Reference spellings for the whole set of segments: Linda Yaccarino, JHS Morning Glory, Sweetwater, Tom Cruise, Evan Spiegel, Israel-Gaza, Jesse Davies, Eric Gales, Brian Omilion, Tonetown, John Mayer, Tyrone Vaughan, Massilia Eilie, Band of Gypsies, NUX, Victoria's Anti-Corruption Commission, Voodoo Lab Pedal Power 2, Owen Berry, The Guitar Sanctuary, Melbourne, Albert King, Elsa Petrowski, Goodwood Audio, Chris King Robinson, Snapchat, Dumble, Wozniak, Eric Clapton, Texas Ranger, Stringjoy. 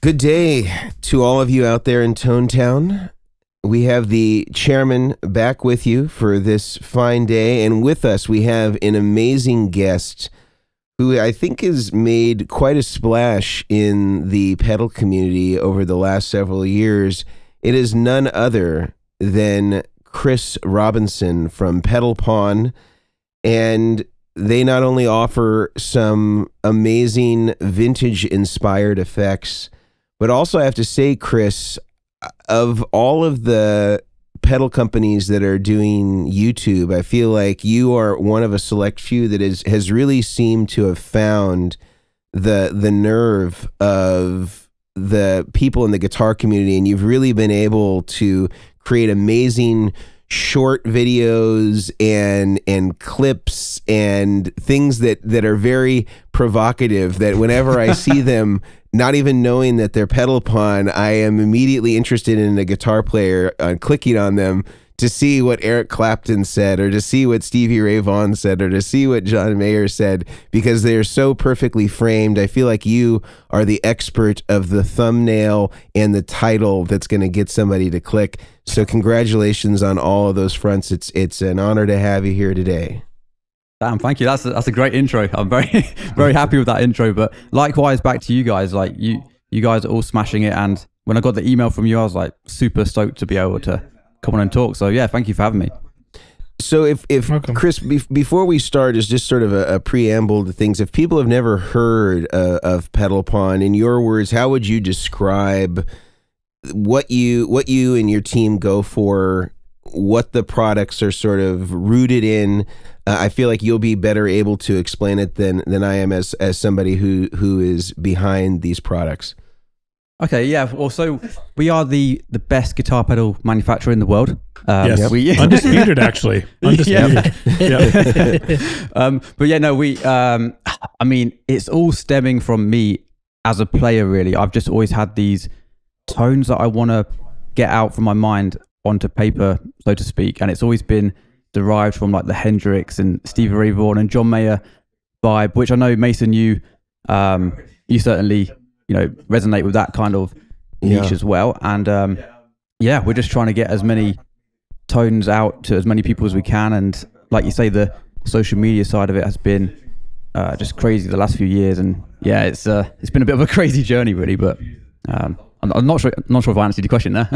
Good day to all of you out there in Tonetown. We have the chairman back with you for this fine day, and with us we have an amazing guest who I think has made quite a splash in the pedal community over the last several years. It is none other than Chris Robinson from Pedal Pawn, and they not only offer some amazing vintage-inspired effects, but also I have to say, Chris, of all of the pedal companies that are doing YouTube, I feel like you are one of a select few that has really seemed to have found the nerve of the people in the guitar community, and you've really been able to create amazing short videos and clips and things that are very provocative, that whenever I see them, not even knowing that they're Pedal Pawn, I am immediately interested in a guitar player clicking on them to see what Eric Clapton said, or to see what Stevie Ray Vaughan said, or to see what John Mayer said, because they're so perfectly framed. I feel like you are the expert of the thumbnail and the title that's going to get somebody to click. So congratulations on all of those fronts. It's an honor to have you here today. Damn, thank you. That's a great intro. I'm very, very happy with that intro. But likewise, back to you guys. Like you guys are all smashing it. And when I got the email from you, I was like super stoked to be able to come on and talk. So yeah, thank you for having me. So if Chris, before we start, is just sort of a preamble to things. If people have never heard of Pedal Pawn, in your words, how would you describe what you and your team go for? What the products are sort of rooted in? I feel like you'll be better able to explain it than I am as somebody who is behind these products. Okay, yeah. Also, we are the best guitar pedal manufacturer in the world. Yes, we undisputed, actually. Undisputed. Yeah. Yeah. But yeah, no, we. I mean, it's all stemming from me as a player. Really, I've just always had these tones that I want to get out from my mind onto paper, so to speak, and it's always been derived from like the Hendrix and Stevie Ray Vaughan and John Mayer vibe, which I know, Mason, you certainly, you know, resonate with that kind of niche as well. And yeah, we're just trying to get as many tones out to as many people as we can. And like you say, the social media side of it has been just crazy the last few years. And yeah, it's been a bit of a crazy journey, really. But I'm not sure if I answered your question there.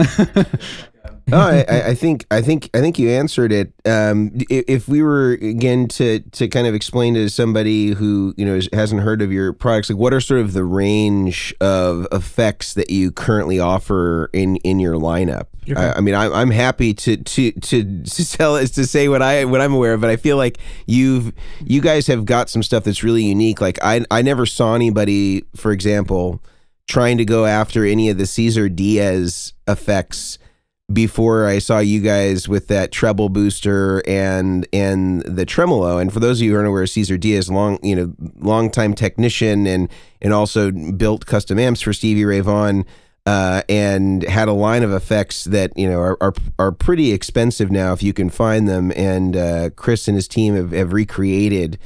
No, I think you answered it. If we were again to kind of explain to somebody who, you know, hasn't heard of your products, like what are sort of the range of effects that you currently offer in your lineup? Okay. I mean, I'm happy to say what I'm aware of, but I feel like you guys have got some stuff that's really unique. Like I never saw anybody, for example, trying to go after any of the Cesar Diaz effects before I saw you guys with that treble booster and the tremolo. And for those of you who aren't aware, Cesar Diaz, long-time technician and also built custom amps for Stevie Ray Vaughan, and had a line of effects that, you know, are pretty expensive now if you can find them. And Chris and his team have recreated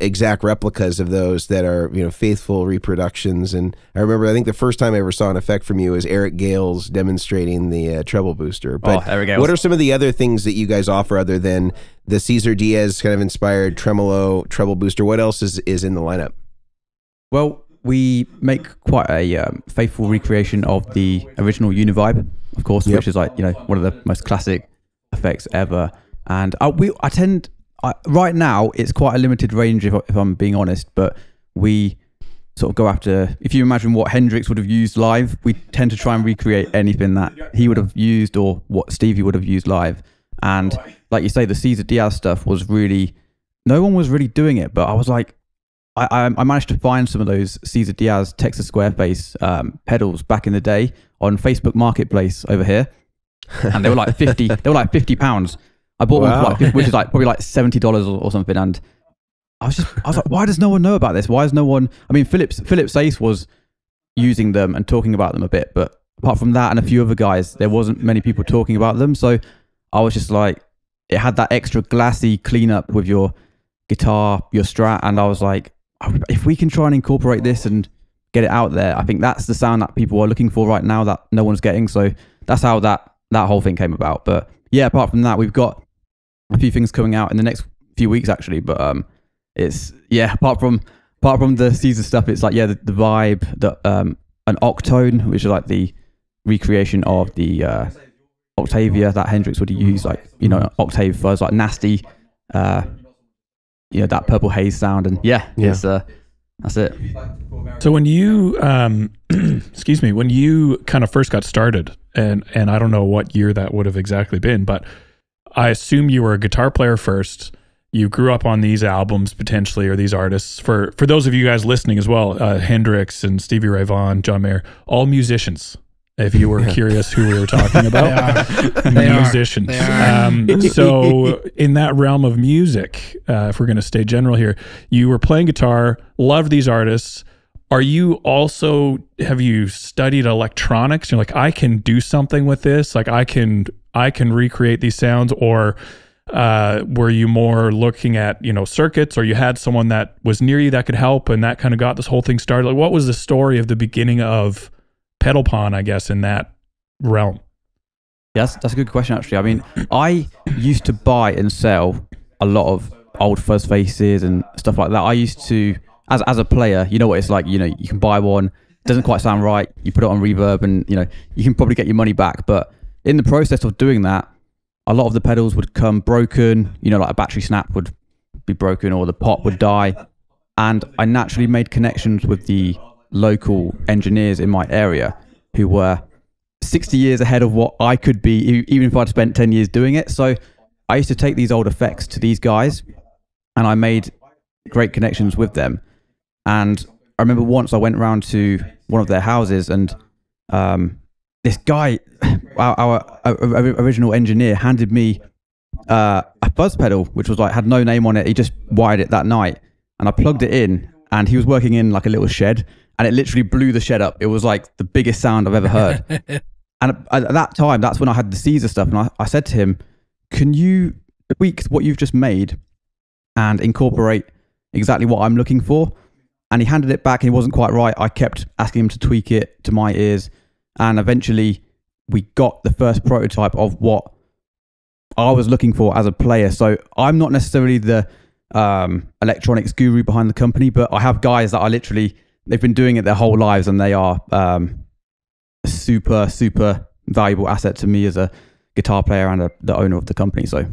exact replicas of those that are, you know, faithful reproductions. And I remember, I think the first time I ever saw an effect from you was Eric Gales demonstrating the treble booster. But what are some of the other things that you guys offer other than the Cesar Diaz kind of inspired tremolo treble booster? What else is in the lineup? Well, we make quite a faithful recreation of the original Univibe, of course, which is like, you know, one of the most classic effects ever. And right now, it's quite a limited range, if I'm being honest, but we sort of go after, if you imagine what Hendrix would have used live, we tend to try and recreate anything that he would have used or what Stevie would have used live. And like you say, the Cesar Diaz stuff was really, no one was really doing it, but I was like, I managed to find some of those Cesar Diaz Texas Squareface pedals back in the day on Facebook Marketplace over here. And they were like £50. I bought one for like, which is like probably like $70 or something, and I was like, why does no one know about this? Why is no one? I mean, Phillip Sayce was using them and talking about them a bit, but apart from that and a few other guys, there wasn't many people talking about them. So I was just like, it had that extra glassy cleanup with your guitar, your Strat, and I was like, if we can try and incorporate this and get it out there. I think that's the sound that people are looking for right now that no one's getting. So that's how that whole thing came about. But yeah, apart from that, we've got a few things coming out in the next few weeks actually. But it's, yeah, apart from the Cesar stuff, it's like, yeah, the vibe, the an octone, which is like the recreation of the Octavia that Hendrix would use, like, you know, Octave Fuzz, like nasty, you know, that purple haze sound. And yeah. It's, that's it. So when you excuse me, when you kind of first got started, and I don't know what year that would have exactly been, but I assume you were a guitar player first. You grew up on these albums potentially, or these artists. For those of you guys listening as well, Hendrix and Stevie Ray Vaughan, John Mayer, all musicians. If you were curious who we were talking about, musicians. So in that realm of music, if we're going to stay general here, you were playing guitar, loved these artists. Are you also, have you studied electronics? You're like, I can do something with this. Like I can recreate these sounds. Or were you more looking at, you know, circuits, or you had someone that was near you that could help, and that kind of got this whole thing started? Like, what was the story of the beginning of Pedal Pawn, I guess, in that realm? Yes, that's a good question actually. I mean, I used to buy and sell a lot of old fuzz faces and stuff like that. I used to, as a player, you know what it's like, you know, you can buy one, doesn't quite sound right, you put it on reverb, and you know, you can probably get your money back. But in the process of doing that, a lot of the pedals would come broken, you know, like a battery snap would be broken, or the pot would die. And I naturally made connections with the local engineers in my area who were 60 years ahead of what I could be, even if I'd spent 10 years doing it. So I used to take these old effects to these guys, and I made great connections with them. And I remember once I went around to one of their houses, and this guy, our original engineer, handed me a fuzz pedal, which was like, had no name on it. He just wired it that night, and I plugged it in, and he was working in like a little shed, and it literally blew the shed up. It was like the biggest sound I've ever heard. And at that time, that's when I had the Cesar stuff. And I said to him, can you tweak what you've just made and incorporate exactly what I'm looking for? And he handed it back, and he wasn't quite right. I kept asking him to tweak it to my ears. And eventually we got the first prototype of what I was looking for as a player. So I'm not necessarily the electronics guru behind the company, but I have guys that are literally... they've been doing it their whole lives, and they are a super, super valuable asset to me as a guitar player and the owner of the company. So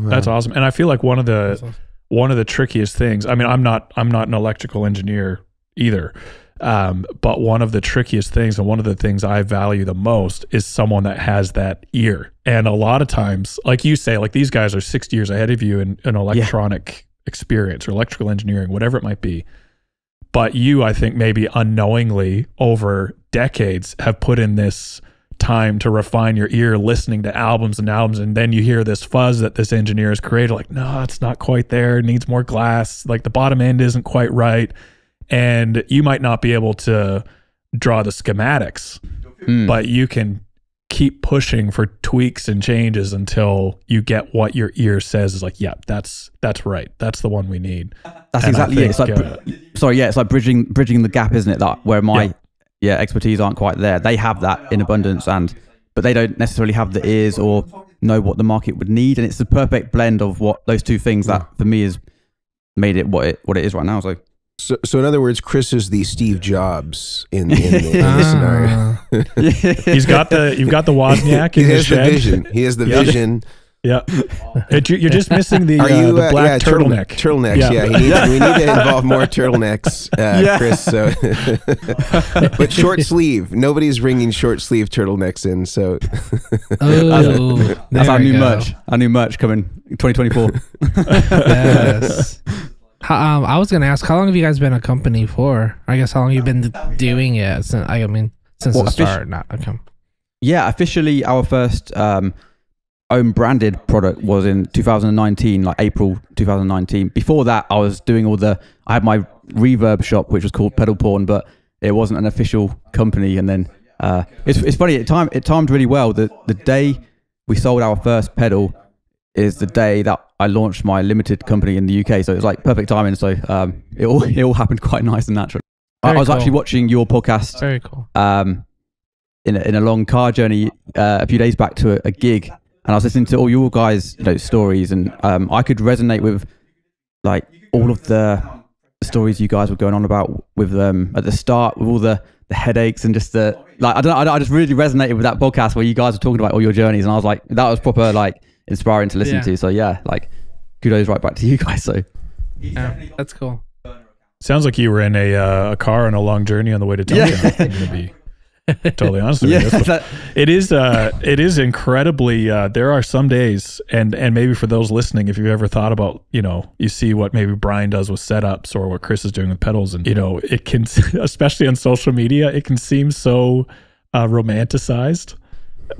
that's awesome. And I feel like one of the trickiest things, I mean, I'm not an electrical engineer either, but one of the trickiest things, and one of the things I value the most, is someone that has that ear. And a lot of times, like you say, like these guys are 60 years ahead of you in an electronic experience, or electrical engineering, whatever it might be. But you, I think, maybe unknowingly over decades have put in this time to refine your ear, listening to albums and albums, and then you hear this fuzz that this engineer has created, like, no, it's not quite there, it needs more glass, like the bottom end isn't quite right. And you might not be able to draw the schematics, but you can keep pushing for tweaks and changes until you get what your ear says is like, yeah, that's right, that's the one we need. That's and exactly think, it. It's like, it's like bridging the gap, isn't it? That where my expertise aren't quite there. They have that in abundance, but they don't necessarily have the ears or know what the market would need. And it's the perfect blend of what those two things that for me has made it what it is right now. So in other words, Chris is the Steve Jobs in the scenario. You've got the Wozniak. He has the vision. He has the vision. Yeah, you're just missing the black turtleneck. Turtlenecks. Yeah, we need to involve more turtlenecks, Chris. So, but short sleeve. Nobody's bringing short sleeve turtlenecks in. So, that's our new merch. Our new merch coming 2024. Yes. I was gonna ask, how long have you guys been a company for? I guess how long you've been doing it? Since, I mean, the start, not a company. Yeah, officially, our first own branded product was in 2019, like April 2019. Before that, I was doing I had my reverb shop, which was called Pedal Pawn, but it wasn't an official company. And then it's funny, it timed really well. The day we sold our first pedal is the day that I launched my limited company in the UK. So it's like perfect timing. So it all happened quite nice and natural. I was actually watching your podcast. Very cool. In a long car journey a few days back to a gig, and I was listening to all your guys' stories, and I could resonate with like all of the stories you guys were going on about with them at the start, with all the headaches and just the I just really resonated with that podcast where you guys were talking about all your journeys, and I was like, that was proper like inspiring to listen to. So yeah, like kudos right back to you guys. So yeah, that's cool. Sounds like you were in a car on a long journey on the way to Tokyo. Totally honest with you. It is incredibly there are some days, and maybe for those listening, if you've ever thought about, you see what maybe Brian does with setups or what Chris is doing with pedals, and it can, especially on social media, it can seem so romanticized,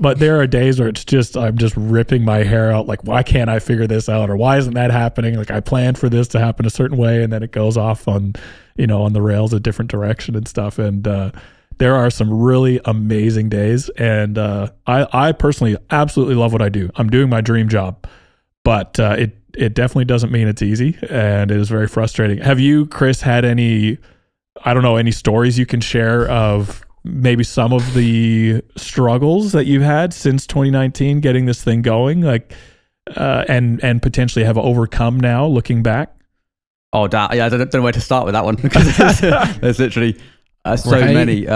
but there are days where it's just, I'm just ripping my hair out, like, why can't I figure this out, or why isn't that happening? Like, I planned for this to happen a certain way, and then it goes off on on the rails a different direction and stuff. And there are some really amazing days, and I personally absolutely love what I do. I'm doing my dream job, but it definitely doesn't mean it's easy, and it is very frustrating. Have you, Chris, had any, any stories you can share of maybe some of the struggles that you've had since 2019 getting this thing going, like, and potentially have overcome now looking back? Oh, yeah, I don't know where to start with that one, because there's literally... so many.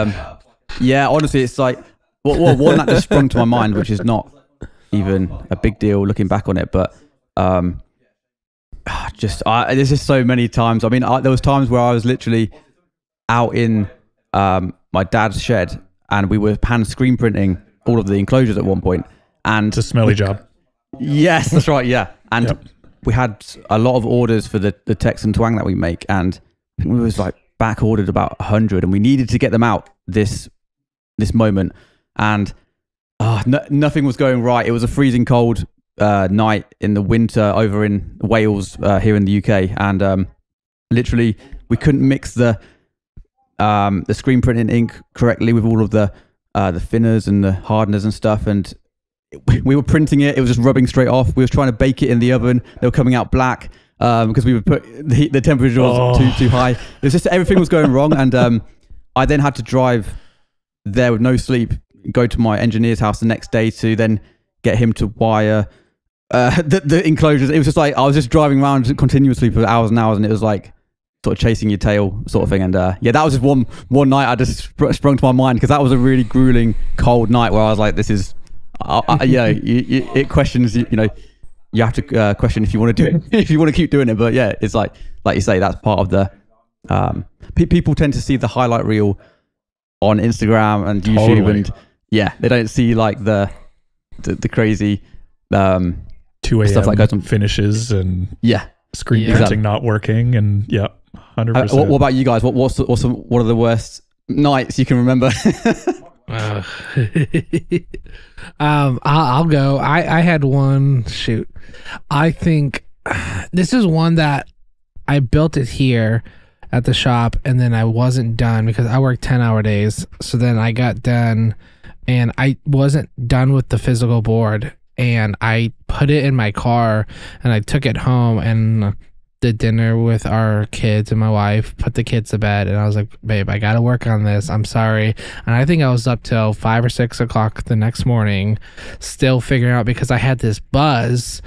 Yeah, honestly, it's like one that just sprung to my mind, which is not even a big deal looking back on it. But there's just so many times. I mean, there was times where I was literally out in my dad's shed, and we were hand screen printing all of the enclosures at one point. And it's a smelly job. Yes, that's right. Yeah, and we had a lot of orders for the Texan Twang that we make, and we was like, back ordered about 100, and we needed to get them out this moment, and nothing was going right. It was a freezing cold night in the winter over in Wales, here in the UK, and literally we couldn't mix the screen printing ink correctly with all of the thinners and the hardeners and stuff, and we were printing it was just rubbing straight off. We were trying to bake it in the oven, they were coming out black because we would put the temperature was too high. It was just everything was going wrong, and I then had to drive there with no sleep, go to my engineer's house the next day to then get him to wire the enclosures. It was just like I was just driving around continuously for hours and hours, and it was like sort of chasing your tail sort of thing. And yeah, that was just one night I just sprung to my mind, because that was a really grueling cold night where I was like, this is it questions you have to question if you want to do it, if you want to keep doing it. But yeah, it's like you say, that's part of the, people tend to see the highlight reel on Instagram and YouTube, and yeah, they don't see like the crazy, 2 a.m. stuff like that, finishes and screen printing not working. And 100%. What about you guys? What are the worst nights you can remember? I'll go. I had one. Shoot, I think this is one that I built it here at the shop, and then I wasn't done because I worked 10-hour days. So then I got done, and I wasn't done with the physical board, and I put it in my car, and I took it home and did dinner with our kids and my wife, put the kids to bed, and I was like, babe, I gotta work on this, I'm sorry. And I think I was up till 5 or 6 o'clock the next morning still figuring out, because I had this buzz,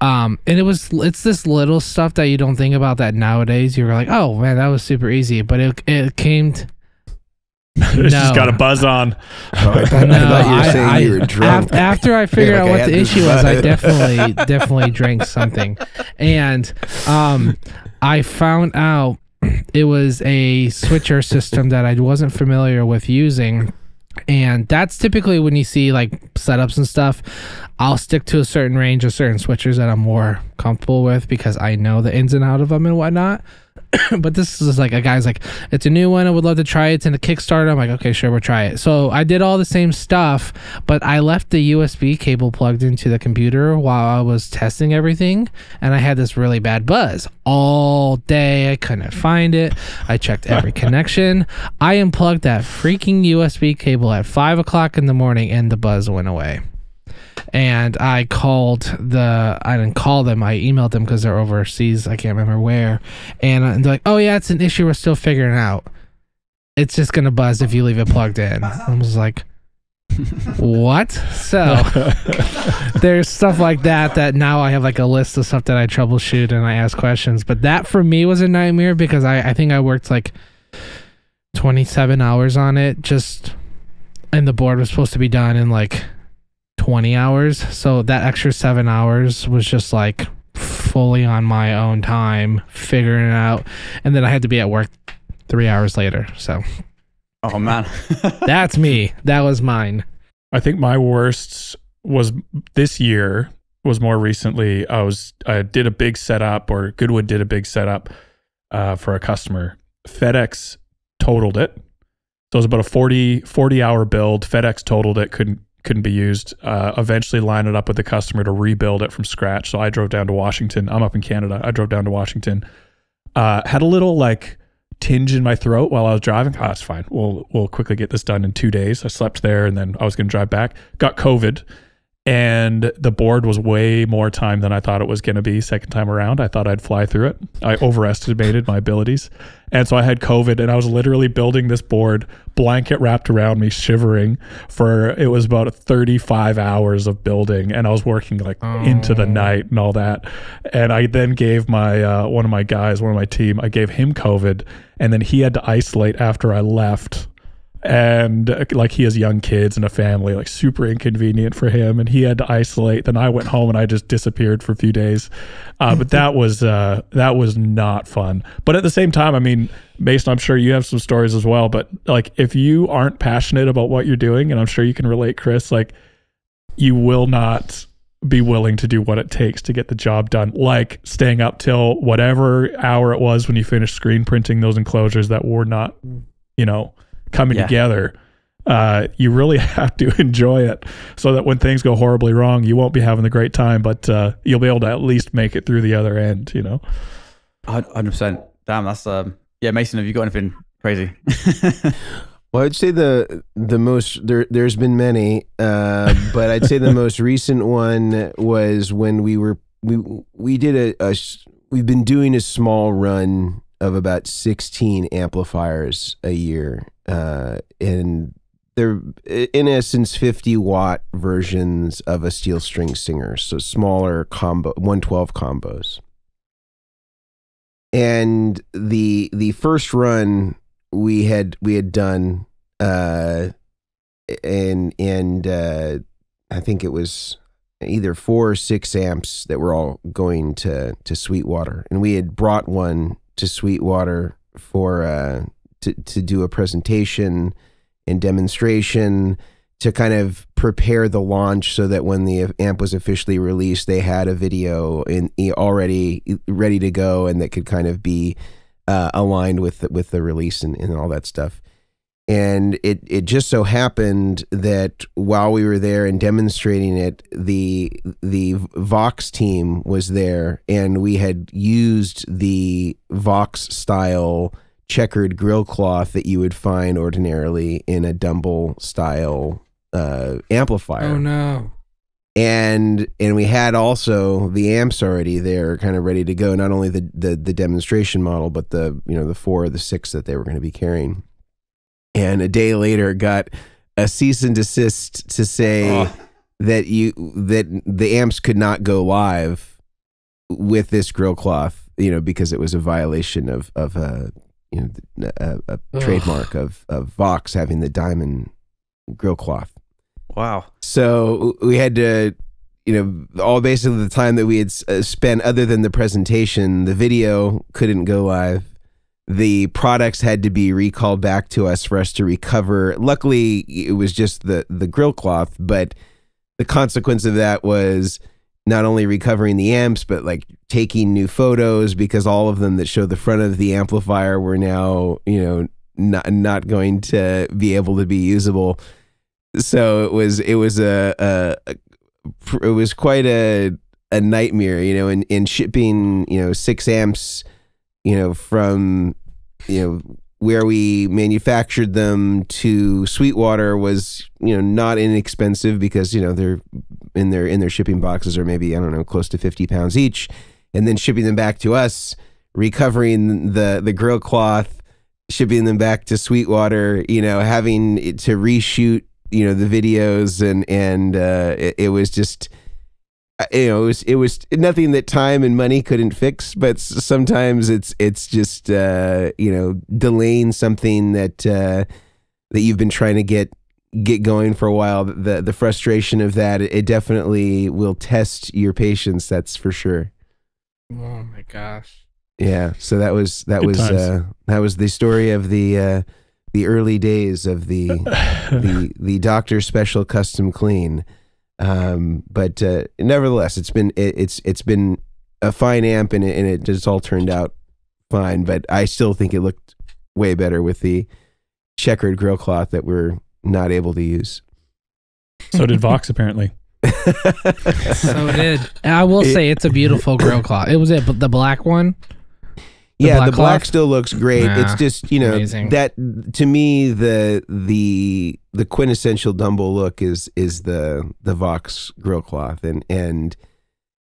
and it's this little stuff that you don't think about, that nowadays you're like, oh man, that was super easy, but it came to just got a buzz on. After I figured out what the issue was, I definitely drank something, and I found out it was a switcher system that I wasn't familiar with using. And that's typically when you see like setups and stuff, I'll stick to a certain range of certain switchers that I'm more comfortable with because I know the ins and out of them and whatnot. But this is like a guy's like, it's a new one, I would love to try it, it's in a Kickstarter. I'm like, okay, sure, we'll try it. So I did all the same stuff, but I left the USB cable plugged into the computer while I was testing everything, and I had this really bad buzz all day. I couldn't find it. I checked every connection. I unplugged that freaking USB cable at 5 o'clock in the morning, and the buzz went away. And I didn't call them, I emailed them because they're overseas, I can't remember where, and they're like, oh yeah, it's an issue we're still figuring out. it's just going to buzz if you leave it plugged in. I was like, what? So there's stuff like that that now I have like a list of stuff that I troubleshoot and I ask questions. But that for me was a nightmare because I think I worked like 27 hours on it, just, and the board was supposed to be done in like 20 hours. So that extra 7 hours was just like fully on my own time figuring it out. And then I had to be at work 3 hours later. So, oh man, that's me. That was mine. I think my worst was this year, was more recently. I did a big setup, or Goodwood did a big setup for a customer. FedEx totaled it. So it was about a 40 hour build. FedEx totaled it. Couldn't be used. Eventually lined it up with the customer to rebuild it from scratch. So I drove down to Washington. I'm up in Canada. I drove down to Washington. Had a little like tinge in my throat while I was driving. Oh, it's fine. We'll quickly get this done in 2 days. I slept there and then I was going to drive back. Got COVID and the board was way more time than I thought it was going to be second time around. I thought I'd fly through it. I overestimated my abilities. And so I had COVID and I was literally building this board, blanket wrapped around me, shivering for, it was about 35 hours of building, and I was working like into the night and all that. And I then gave my, one of my guys, one of my team, I gave him COVID, and then he had to isolate after I left. And like, he has young kids and a family, like super inconvenient for him, and he had to isolate. Then I went home and I just disappeared for a few days, but that was not fun. But at the same time, I mean, Mason, I'm sure you have some stories as well, but like, if you aren't passionate about what you're doing, and I'm sure you can relate, Chris, like, you will not be willing to do what it takes to get the job done, like staying up till whatever hour it was when you finished screen printing those enclosures that were not, you know, coming together. You really have to enjoy it so that when things go horribly wrong, you won't be having a great time, but you'll be able to at least make it through the other end, you know. 100%. Damn, that's yeah. Mason, have you got anything crazy? Well, I'd say the most, there's been many, but I'd say the most recent one was when we've been doing a small run of about 16 amplifiers a year, and they're in essence 50-watt versions of a steel string singer, so smaller combo 112 combos. And the first run we had done, and I think it was either 4 or 6 amps that were all going to Sweetwater, and we had brought one to Sweetwater for to do a presentation and demonstration to kind of prepare the launch, so that when the amp was officially released, they had a video in already ready to go, and that could kind of be aligned with the release and all that stuff. And it just so happened that while we were there and demonstrating it, the Vox team was there, and we had used the Vox style checkered grill cloth that you would find ordinarily in a Dumble style amplifier. Oh no. And we had also the amps already there, kind of ready to go, not only the demonstration model, but the, you know, the 4 or the 6 that they were going to be carrying. And a day later got a cease and desist to say that the amps could not go live with this grill cloth, you know, because it was a violation of a trademark of Vox having the diamond grill cloth. Wow. So we had to, you know, all basically the time that we had spent other than the presentation, the video couldn't go live. The products had to be recalled back to us for us to recover. Luckily, it was just the grill cloth, but the consequence of that was not only recovering the amps, but like taking new photos, because all of them that showed the front of the amplifier were now, you know, not going to be able to be usable. So it was quite a nightmare, you know, in shipping, you know, 6 amps, you know, from, you know, where we manufactured them to Sweetwater was, you know, not inexpensive, because, you know, they're in their shipping boxes are maybe, I don't know, close to 50 pounds each. And then shipping them back to us, recovering the grill cloth, shipping them back to Sweetwater, you know, having to reshoot, you know, the videos, and it was just, you know, it was nothing that time and money couldn't fix, but sometimes it's just, you know, delaying something that you've been trying to get going for a while. The frustration of that, it definitely will test your patience. That's for sure. Oh my gosh. Yeah. So that was the story of the early days of the Dr. Special Custom Clean. But nevertheless, it's been a fine amp, and it just all turned out fine, but I still think it looked way better with the checkered grill cloth that we're not able to use. So did Vox, apparently. So did. And I will say it's a beautiful grill cloth. It was the black one. The black still looks great. It's just, you know, amazing. That to me the quintessential Dumble look is the Vox grill cloth, and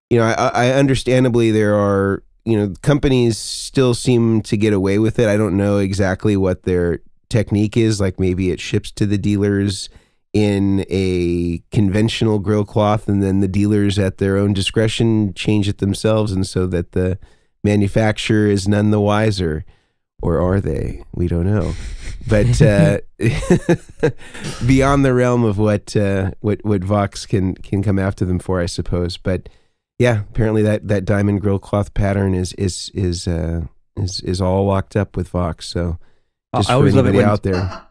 you know, I understandably, there are, you know, companies still seem to get away with it. I don't know exactly what their technique is. Like, maybe it ships to the dealers in a conventional grill cloth, and then the dealers at their own discretion change it themselves, and so that the manufacturer is none the wiser. Or are they? We don't know. But beyond the realm of what Vox can come after them for, I suppose. But yeah, apparently that diamond grill cloth pattern is all locked up with Vox. So just I always love it when out there. Yeah,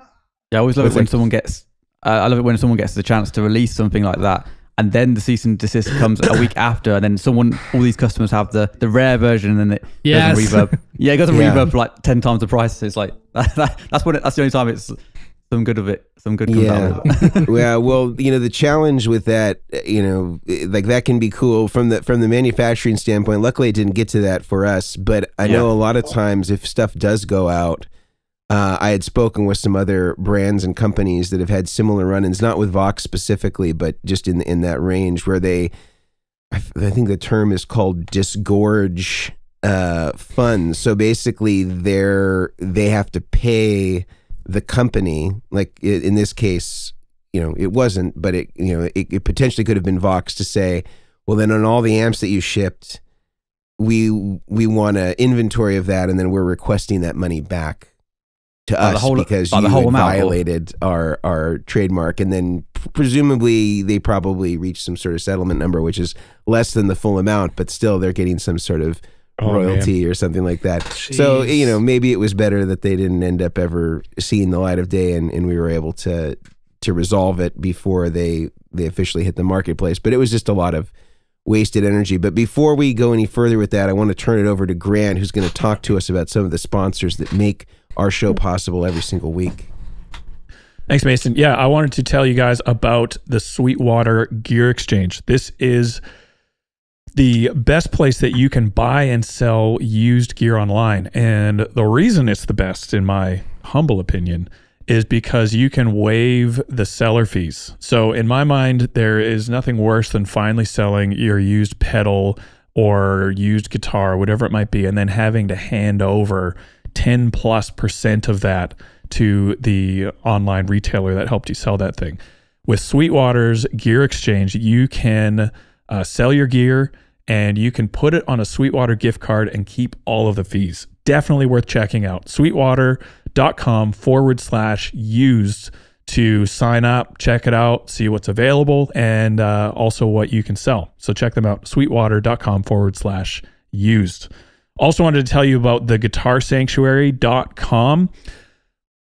I always love it when someone gets. I love it when someone gets the chance to release something like that, and then the cease and desist comes a week after, and then all these customers have the rare version, and then it goes on Reverb. Yeah, it goes on Reverb for like 10 times the price. So it's like, that's the only time it's some good comes out of it. Yeah, well, you know, the challenge with that, you know, like, that can be cool from the manufacturing standpoint. Luckily, it didn't get to that for us, but I know a lot of times if stuff does go out, I had spoken with some other brands and companies that have had similar run-ins, not with Vox specifically, but just in that range, where they, I think the term is called disgorge funds. So basically, they have to pay the company. Like, in this case, you know, it wasn't, but it, you know, it potentially could have been Vox to say, well, then on all the amps that you shipped, we want an inventory of that, and then we're requesting that money back to us, because you violated our trademark. And then presumably they probably reached some sort of settlement number, which is less than the full amount, but still they're getting some sort of royalty or something like that. Jeez. So, you know, maybe it was better that they didn't end up ever seeing the light of day, and we were able to resolve it before they officially hit the marketplace. But it was just a lot of wasted energy. But before we go any further with that, I want to turn it over to Grant, who's going to talk to us about some of the sponsors that make our show possible every single week. Thanks, Mason. Yeah, I wanted to tell you guys about the Sweetwater Gear Exchange. This is the best place that you can buy and sell used gear online. And the reason it's the best, in my humble opinion, is because you can waive the seller fees. So in my mind, there is nothing worse than finally selling your used pedal or used guitar, whatever it might be, and then having to hand over 10+% of that to the online retailer that helped you sell that thing. With Sweetwater's Gear Exchange, you can sell your gear, and you can put it on a Sweetwater gift card and keep all of the fees. Definitely worth checking out. Sweetwater.com/used to sign up, check it out, see what's available, and also what you can sell. So check them out, Sweetwater.com/used. Also wanted to tell you about the theguitarsanctuary.com.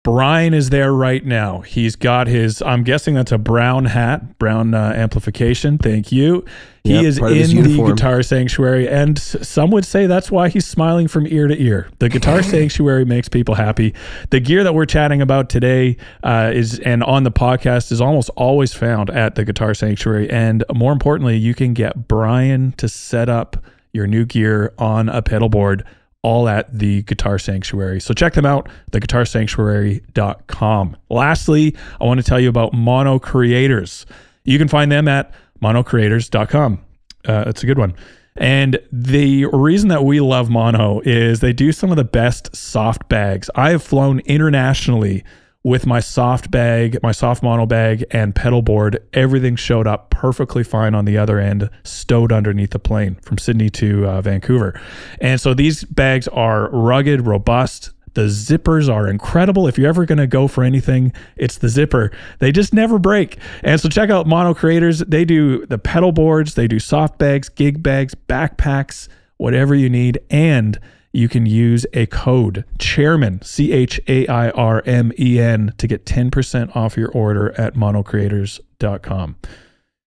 Brian is there right now. He's got his, I'm guessing that's a brown hat, brown amplification. Thank you. He is in the Guitar Sanctuary, and some would say that's why he's smiling from ear to ear. The Guitar Sanctuary makes people happy. The gear that we're chatting about today and on the podcast is almost always found at the Guitar Sanctuary. And more importantly, you can get Brian to set up your new gear on a pedal board, all at the Guitar Sanctuary. So check them out, theguitarsanctuary.com. Lastly, I want to tell you about Mono Creators. You can find them at monocreators.com. That's a good one. And the reason that we love Mono is they do some of the best soft bags. I have flown internationally with my soft bag, my soft Mono bag and pedal board. Everything showed up perfectly fine on the other end, stowed underneath the plane from Sydney to Vancouver. And so these bags are rugged, robust. The zippers are incredible. If you're ever going to go for anything, it's the zipper. They just never break. And so check out Mono Creators. They do the pedal boards. They do soft bags, gig bags, backpacks, whatever you need. And you can use a code CHAIRMEN, CHAIRMEN, to get 10% off your order at monocreators.com.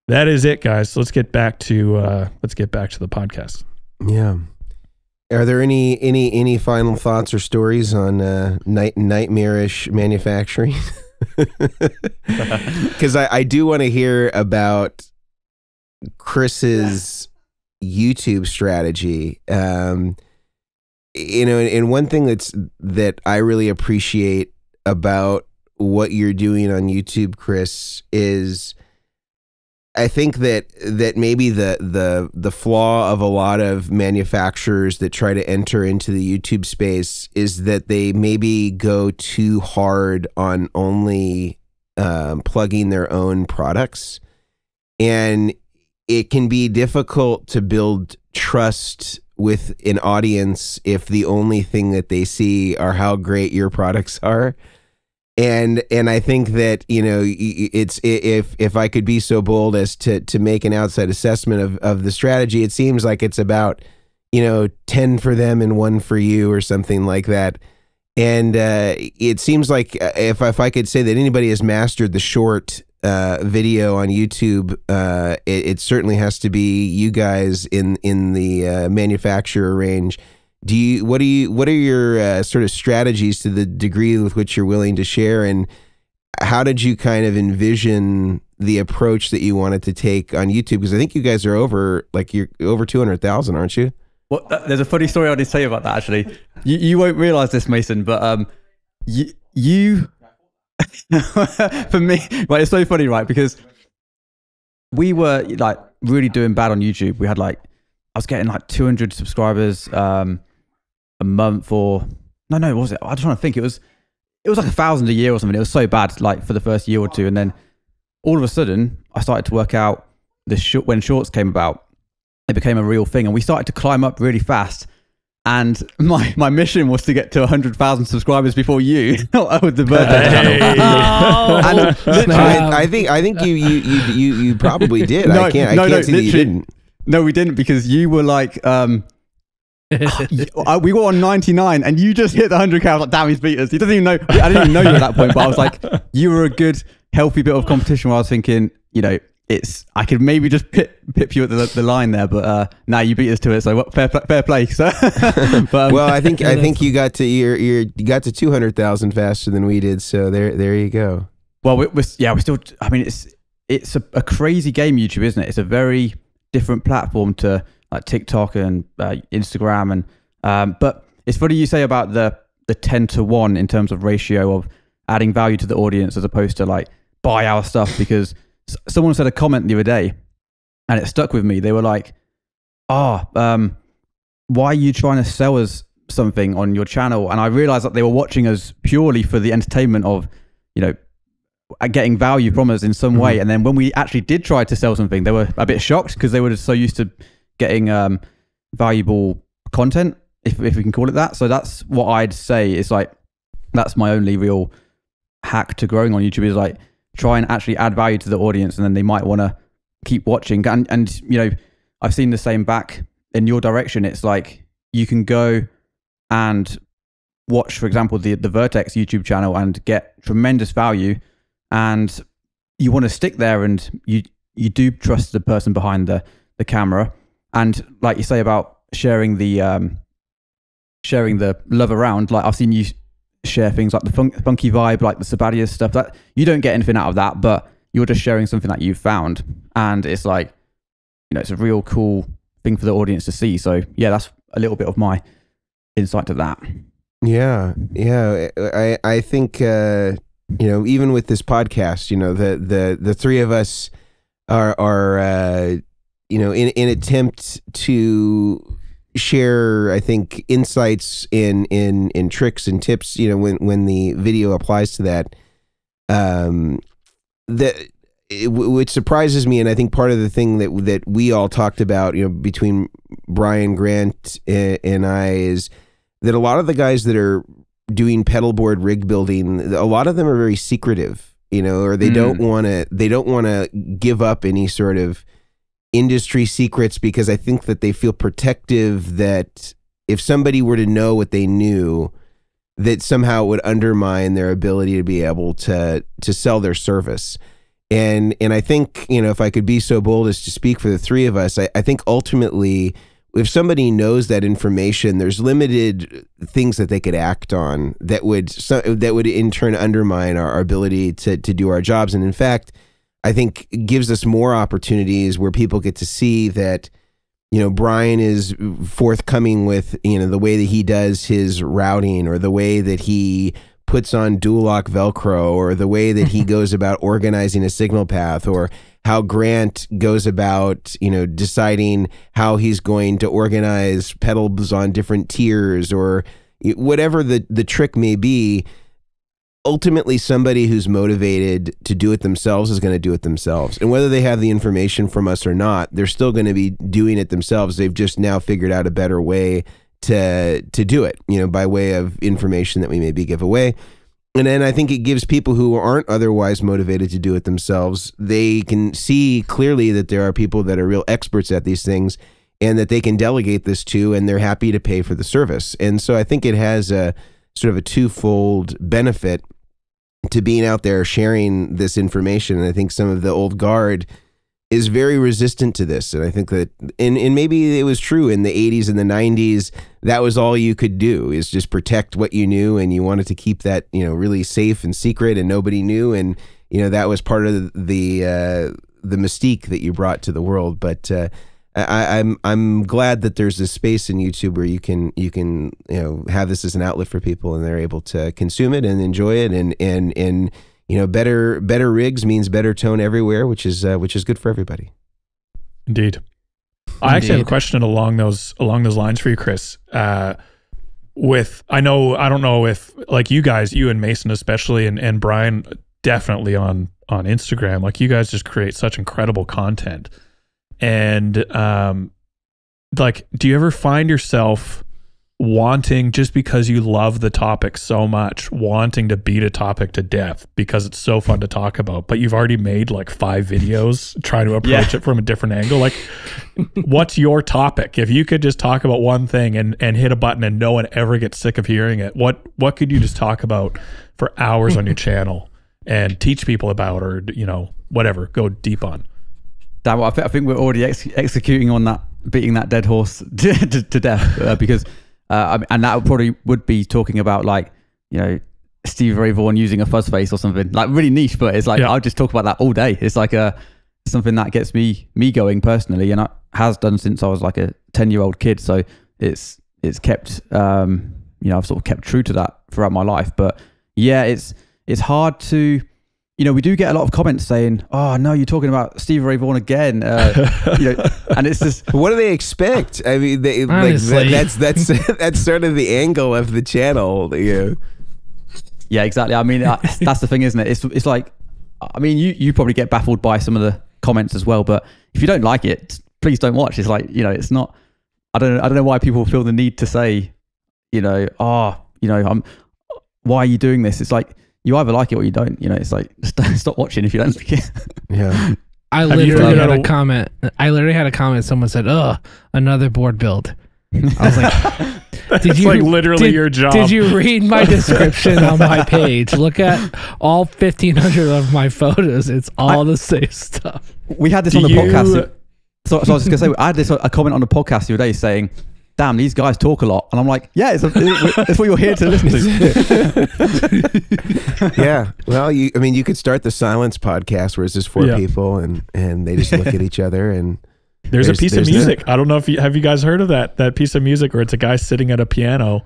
That is it, guys. So let's get back to the podcast. Yeah. Are there any final thoughts or stories on nightmarish manufacturing? Because I do want to hear about Chris's YouTube strategy. You know, and one thing that I really appreciate about what you're doing on YouTube, Chris, is I think that maybe the flaw of a lot of manufacturers that try to enter into the YouTube space is that they maybe go too hard on only plugging their own products. And it can be difficult to build trust with an audience if the only thing that they see are how great your products are. And I think that, you know, it's, if I could be so bold as to make an outside assessment of the strategy, it seems like it's about, you know, 10 for them and 1 for you or something like that. And it seems like if I could say that anybody has mastered the short video on YouTube, it certainly has to be you guys in the manufacturer range. What are your sort of strategies to the degree with which you're willing to share, and how did you kind of envision the approach that you wanted to take on YouTube? Because I think you guys are over 200,000, aren't you? Well, there's a funny story I did say about that actually. You won't realize this, Mason, but you for me, right? It's so funny, right? Because we were like really doing bad on YouTube. We had I was getting 200 subscribers a month, or no, what was it? I'm trying to think. It was 1,000 a year or something. It was so bad, for the first year or two, and then all of a sudden, I started to work out when shorts came about, it became a real thing, and we started to climb up really fast. And my mission was to get to 100,000 subscribers before you. With the birthday channel. Oh. I think you probably did. No, I can't see that you didn't. No, we didn't, because you were we were on 99 and you just hit the 100K. I was like, damn, he's beat us. He doesn't even know. I didn't even know you at that point, but I was like, you were a good, healthy bit of competition where I was thinking, you know, I could maybe just pip you at the line there, but now you beat us to it. So fair play. So, well, I think you got to 200,000 faster than we did. So there you go. Well, we still, I mean, it's a crazy game, YouTube, isn't it? It's a very different platform to TikTok and Instagram, and but it's funny you say about the 10 to 1 in terms of ratio of adding value to the audience as opposed to buy our stuff, because someone said a comment the other day and it stuck with me. They were like, why are you trying to sell us something on your channel? And I realized that they were watching us purely for the entertainment of, you know, getting value from us in some way. And then when we actually did try to sell something, they were a bit shocked because they were just so used to getting valuable content, if we can call it that. So that's what I'd say is that's my only real hack to growing on YouTube is try and actually add value to the audience, and then they might want to keep watching. And you know, I've seen the same back in your direction. It's you can go and watch, for example, the Vertex YouTube channel and get tremendous value, and you want to stick there, and you do trust the person behind the camera. And like you say about sharing the love around, I've seen you share things like the funky vibe, like the Sabadias stuff, that you don't get anything out of that, but you're just sharing something that you've found, and it's you know, it's a real cool thing for the audience to see. So yeah, that's a little bit of my insight to that. Yeah I think you know, even with this podcast, you know, the three of us are you know, in attempt to share, I think, insights in tricks and tips, you know, when the video applies to that, it surprises me. And I think part of the thing that we all talked about, you know, between Brian, Grant, and I, is that a lot of the guys that are doing pedal board rig building, a lot of them are very secretive, you know, or they don't want to give up any sort of industry secrets, because I think that they feel protective that if somebody were to know what they knew, that somehow it would undermine their ability to be able to sell their service. And I think, you know, if I could be so bold as to speak for the three of us, I think ultimately, if somebody knows that information, there's limited things that they could act on that would in turn undermine our ability to do our jobs. And in fact, I think it gives us more opportunities where people get to see that, you know, Brian is forthcoming with, you know, the way that he does his routing, or the way that he puts on dual lock Velcro, or the way that he goes about organizing a signal path, or how Grant goes about, you know, deciding how he's going to organize pedals on different tiers, or whatever the trick may be. Ultimately, somebody who's motivated to do it themselves is going to do it themselves. And whether they have the information from us or not, they're still going to be doing it themselves. They've just now figured out a better way to do it, you know, by way of information that we maybe give away. And then I think it gives people who aren't otherwise motivated to do it themselves, they can see clearly that there are people that are real experts at these things and that they can delegate this to, and they're happy to pay for the service. And so I think it has a sort of a twofold benefit to being out there sharing this information. And I think some of the old guard is very resistant to this. And I think that, and maybe it was true in the 80s and the 90s, that was all you could do, is just protect what you knew, and you wanted to keep that, you know, really safe and secret, and nobody knew. And, you know, that was part of the mystique that you brought to the world. But I'm glad that there's this space in YouTube where you can, you know, have this as an outlet for people, and they're able to consume it and enjoy it, and you know, better rigs means better tone everywhere, which is good for everybody. Indeed. I actually have a question along those lines for you, Chris. I don't know if, like, you guys, you and Mason especially, and Brian definitely on Instagram, like, you guys just create such incredible content. And like, do you ever find yourself wanting, just because you love the topic so much, wanting to beat a topic to death because it's so fun to talk about, but you've already made like 5 videos trying to approach it from a different angle? Like, what's your topic? If you could just talk about one thing and hit a button and no one ever gets sick of hearing it, what could you just talk about for hours on your channel and teach people about, or, you know, whatever, go deep on? Damn, well, I think we're already executing on that, beating that dead horse to death, because and that would be talking about, like, you know, Stevie Ray Vaughan using a fuzz face or something, like, really niche, but it's like, I'll just talk about that all day. It's like something that gets me going personally, and has done since I was like a 10-year-old kid. So it's kept, you know, I've sort of kept true to that throughout my life. But yeah, it's hard to, you know, we do get a lot of comments saying, "Oh no, you're talking about Stevie Ray Vaughan again," you know, and it's just, what do they expect? I mean, honestly, that's sort of the angle of the channel, you know. Yeah, exactly. I mean, that's the thing, isn't it? It's like, I mean, you probably get baffled by some of the comments as well. But if you don't like it, please don't watch. It's like, you know, it's not. I don't know why people feel the need to say, you know, "Oh, you know, why are you doing this?" It's like, you either like it or you don't. You know, it's like, stop watching if you don't like it. Yeah. I literally had a comment. Someone said, "Oh, another board build." I was like, That's literally your job. Did you read my description on my page? Look at all 1,500 of my photos. It's all the same stuff. We had this on the podcast. So I was just going to say, I had a comment on the podcast the other day saying, "Damn, these guys talk a lot," and I'm like, "Yeah, it's what you're here to listen to." Yeah, well, you could start the silence podcast, where it's just 4 people and they just look at each other. And there's a piece of music. I don't know if you guys heard of that piece of music where it's a guy sitting at a piano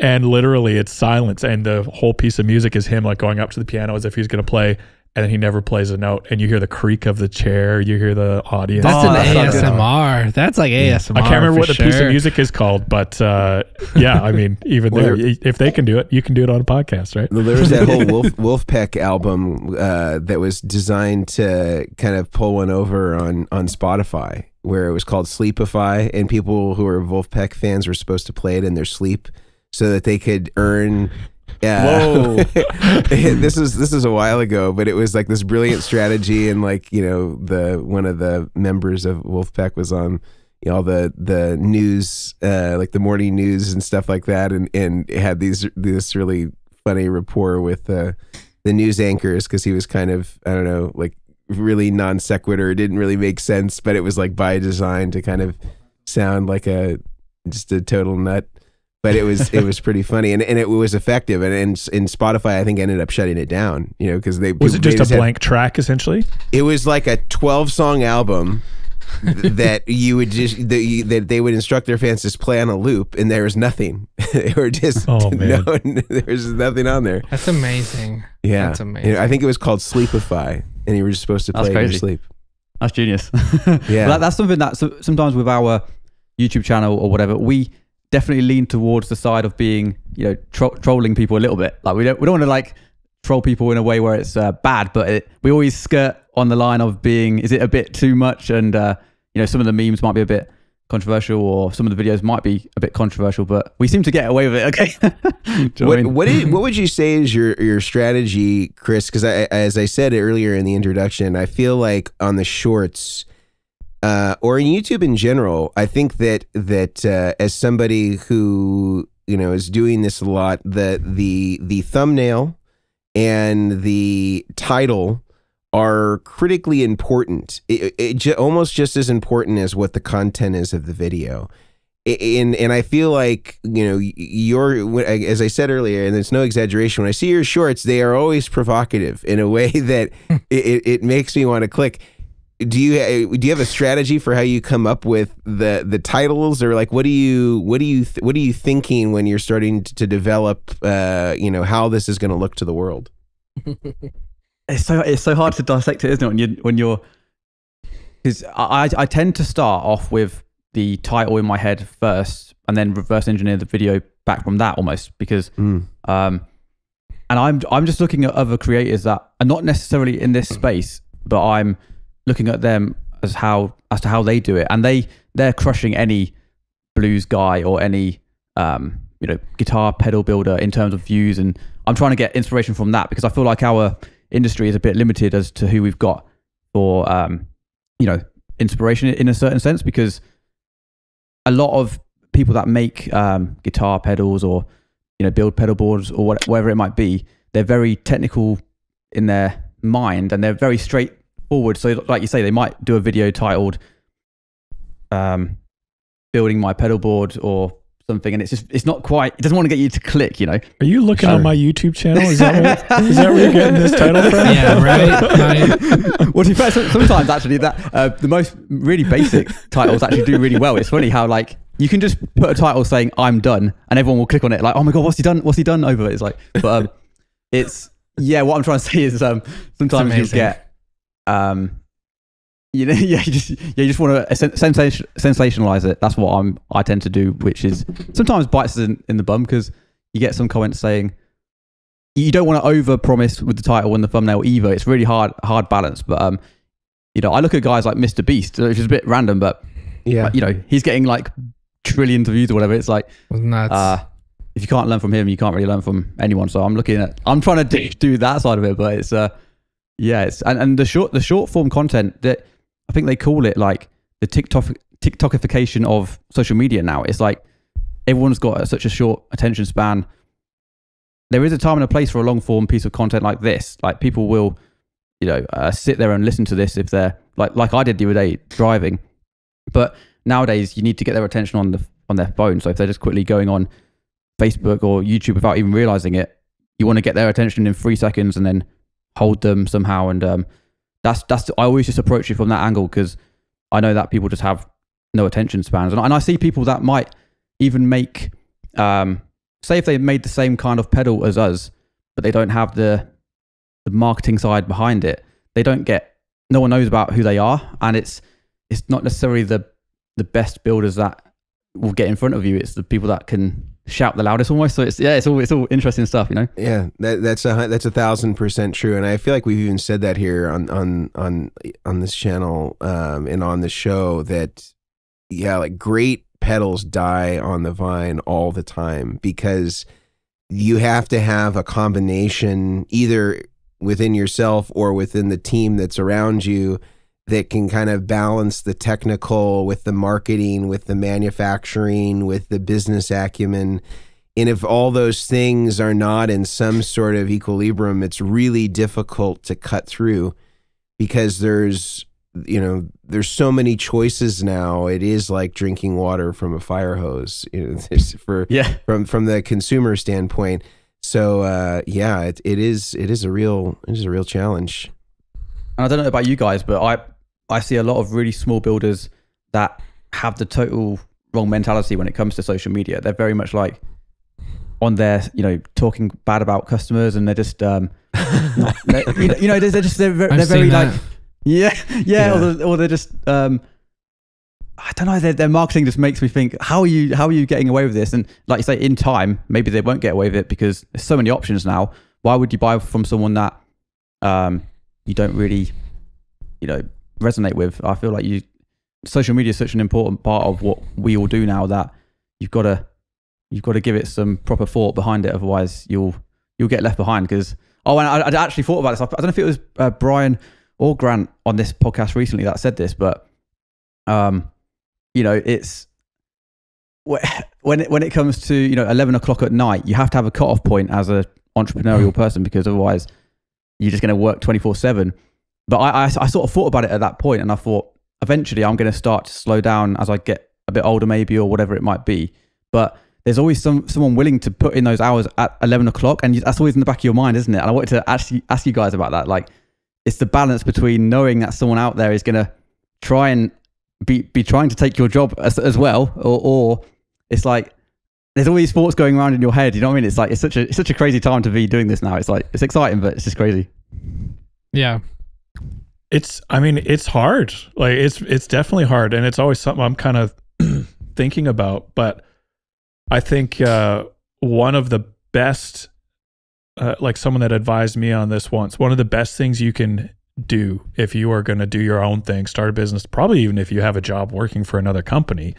and literally it's silence, and the whole piece of music is him like going up to the piano as if he's going to play, and then he never plays a note, and you hear the creak of the chair, you hear the audience. That's ASMR. That's like ASMR. I can't remember what the piece of music is called, but yeah, I mean, even well, if they can do it, you can do it on a podcast, right? Well, there was that whole Wolfpack album that was designed to kind of pull one over on Spotify, where it was called Sleepify, and people who were Wolfpack fans were supposed to play it in their sleep so that they could earn... Yeah. Whoa. This is a while ago, but it was like this brilliant strategy, and like, you know, one of the members of Wolfpack was on, you know, all the news, like the morning news and stuff like that, and it had this really funny rapport with the news anchors, because he was kind of, I don't know, like really non sequitur, didn't really make sense, but it was like by design to kind of sound like just a total nut. But it was pretty funny, and it was effective, and Spotify, I think, ended up shutting it down, you know, because they just had a blank track essentially. It was like a 12-song album that you would just that they would instruct their fans to play on a loop, and there was nothing. They were just there was nothing on there. That's amazing. Yeah, that's amazing. You know, I think it was called Sleepify, and you were just supposed to play in your sleep. That's genius. Yeah, but that's something that sometimes with our YouTube channel or whatever we definitely lean towards the side of being, you know, trolling people a little bit. Like we don't want to like troll people in a way where it's bad, but we always skirt on the line of being, is it a bit too much? And you know, some of the memes might be a bit controversial, or some of the videos might be a bit controversial, but we seem to get away with it. Okay. Do you know what I mean? What would you say is your strategy, Chris? Because as I said earlier in the introduction, I feel like on the shorts, or in YouTube in general, I think that as somebody who, you know, is doing this a lot, the thumbnail and the title are critically important. It almost just as important as what the content is of the video. And I feel like, you know, as I said earlier, and it's no exaggeration, when I see your shorts, they are always provocative in a way that it makes me want to click. Do you have a strategy for how you come up with the titles, or like what are you thinking when you're starting to develop you know, how this is going to look to the world? It's so hard to dissect it, isn't it? When you're because I tend to start off with the title in my head first, and then reverse engineer the video back from that almost, because and I'm just looking at other creators that are not necessarily in this space, but I'm looking at them as to how they do it, and they're crushing any blues guy or any you know, guitar pedal builder in terms of views, and I'm trying to get inspiration from that, because I feel like our industry is a bit limited as to who we've got for you know, inspiration in a certain sense, because a lot of people that make guitar pedals or, you know, build pedal boards or whatever it might be, they're very technical in their mind, and they're very straight forward. So like you say, they might do a video titled building my pedal board or something, and it's not quite, it doesn't want to get you to click, you know. Are you looking on my YouTube channel? Is that where, is that where you're getting this title from? Yeah, right. Well, in fact, sometimes actually that the most really basic titles actually do really well. It's funny how like you can just put a title saying I'm done, and everyone will click on it like, oh my god, what's he done over it? It's like, but it's, yeah, what I'm trying to say is sometimes you get you know, you just want to sensationalize it. That's what I tend to do, which is sometimes bites in the bum, because you get some comments saying you don't want to over promise with the title and the thumbnail either. It's really hard balance. But you know, I look at guys like Mr. Beast, which is a bit random, but yeah, you know, he's getting like trillions of views or whatever. It's like, nuts. If you can't learn from him, you can't really learn from anyone. So I'm trying to do that side of it, but it's yeah, it's, and the short form content, that I think they call it like the TikTokification of social media now. It's like everyone's got such a short attention span. There is a time and a place for a long form piece of content like this. Like people will, you know, sit there and listen to this if they're like I did the other day driving. But nowadays you need to get their attention on their phone. So if they're just quickly going on Facebook or YouTube without even realizing it, you want to get their attention in 3 seconds and then hold them somehow. And that's I always just approach it from that angle, because I know that people just have no attention spans, and I see people that might even make say if they made the same kind of pedal as us, but they don't have the the marketing side behind it. They don't get, no one knows about who they are, and it's not necessarily the best builders that will get in front of you. It's the people that can shout the loudest almost. So it's all interesting stuff, you know? Yeah, that's 1,000% true. And I feel like we've even said that here on this channel, and on the show, that yeah, like great pedals die on the vine all the time, because you have to have a combination either within yourself or within the team that's around you that can kind of balance the technical with the marketing, with the manufacturing, with the business acumen. And if all those things are not in some sort of equilibrium, it's really difficult to cut through, because there's so many choices now. It is like drinking water from a fire hose, from the consumer standpoint. So yeah, it is a real challenge. And I don't know about you guys, but I see a lot of really small builders that have the total wrong mentality when it comes to social media. They're very much like on their, talking bad about customers, and they're just, they're very like, yeah. Or they're just, I don't know, their marketing just makes me think, how are you getting away with this? And like you say, in time, maybe they won't get away with it because there's so many options now. Why would you buy from someone that, you don't really, resonate with? I feel like social media is such an important part of what we all do now that you've got to give it some proper thought behind it. Otherwise you'll get left behind. Because, and I actually thought about this. I don't know if it was Brian or Grant on this podcast recently that said this, but, it's when it comes to, 11 o'clock at night, you have to have a cutoff point as an entrepreneurial person, because otherwise you're just going to work 24/7. But I sort of thought about it at that point, and I thought eventually I'm going to start to slow down as I get a bit older, maybe, or whatever it might be. But there's always someone willing to put in those hours at 11 o'clock, and that's always in the back of your mind, isn't it? And I wanted to actually ask you guys about that. Like, it's the balance between knowing that someone out there is going to try and be trying to take your job as well, or it's like, there's all these thoughts going around in your head. You know what I mean? It's like, it's such a crazy time to be doing this now. It's like, it's exciting, but it's just crazy. Yeah. It's hard. Like it's definitely hard, and it's always something I'm kind of thinking about. But I think, one of the best, like someone that advised me on this once, one of the best things you can do if you are going to do your own thing, start a business, probably even if you have a job working for another company.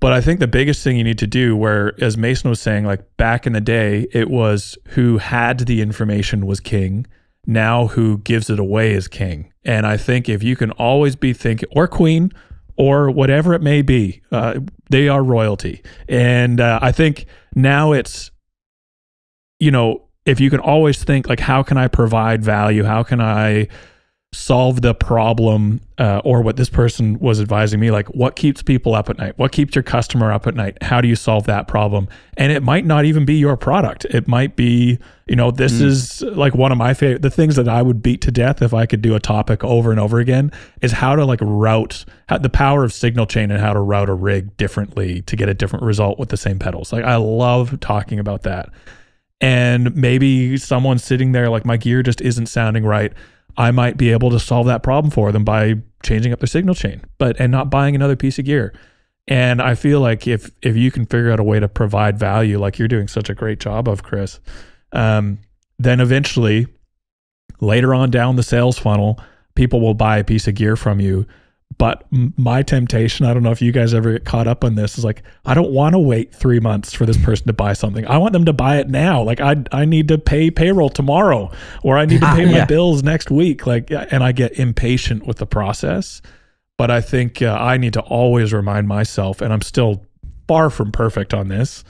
But I think the biggest thing you need to do, where, as Mason was saying, like back in the day, it was who had the information was king. Now who gives it away is king. And I think if you can always be thinking, or queen, or whatever it may be, they are royalty. And I think now it's, if you can always think like, how can I provide value? How can I solve the problem, or what this person was advising me, like what keeps people up at night? What keeps your customer up at night? How do you solve that problem? And it might not even be your product. It might be, this is like one of my favorite, the things that I would beat to death if I could do a topic over and over again, is how to like the power of signal chain and how to route a rig differently to get a different result with the same pedals. Like I love talking about that. And maybe someone's sitting there like, my gear just isn't sounding right. I might be able to solve that problem for them by changing up their signal chain, and not buying another piece of gear. And I feel like if you can figure out a way to provide value, like you're doing such a great job of, Chris, then eventually later on down the sales funnel, people will buy a piece of gear from you. But my temptation, I don't know if you guys ever get caught up on this, is like, I don't want to wait 3 months for this person to buy something. I want them to buy it now. Like I need to pay payroll tomorrow, or I need to pay my bills next week. Like, and I get impatient with the process. But I think I need to always remind myself, and I'm still far from perfect on this,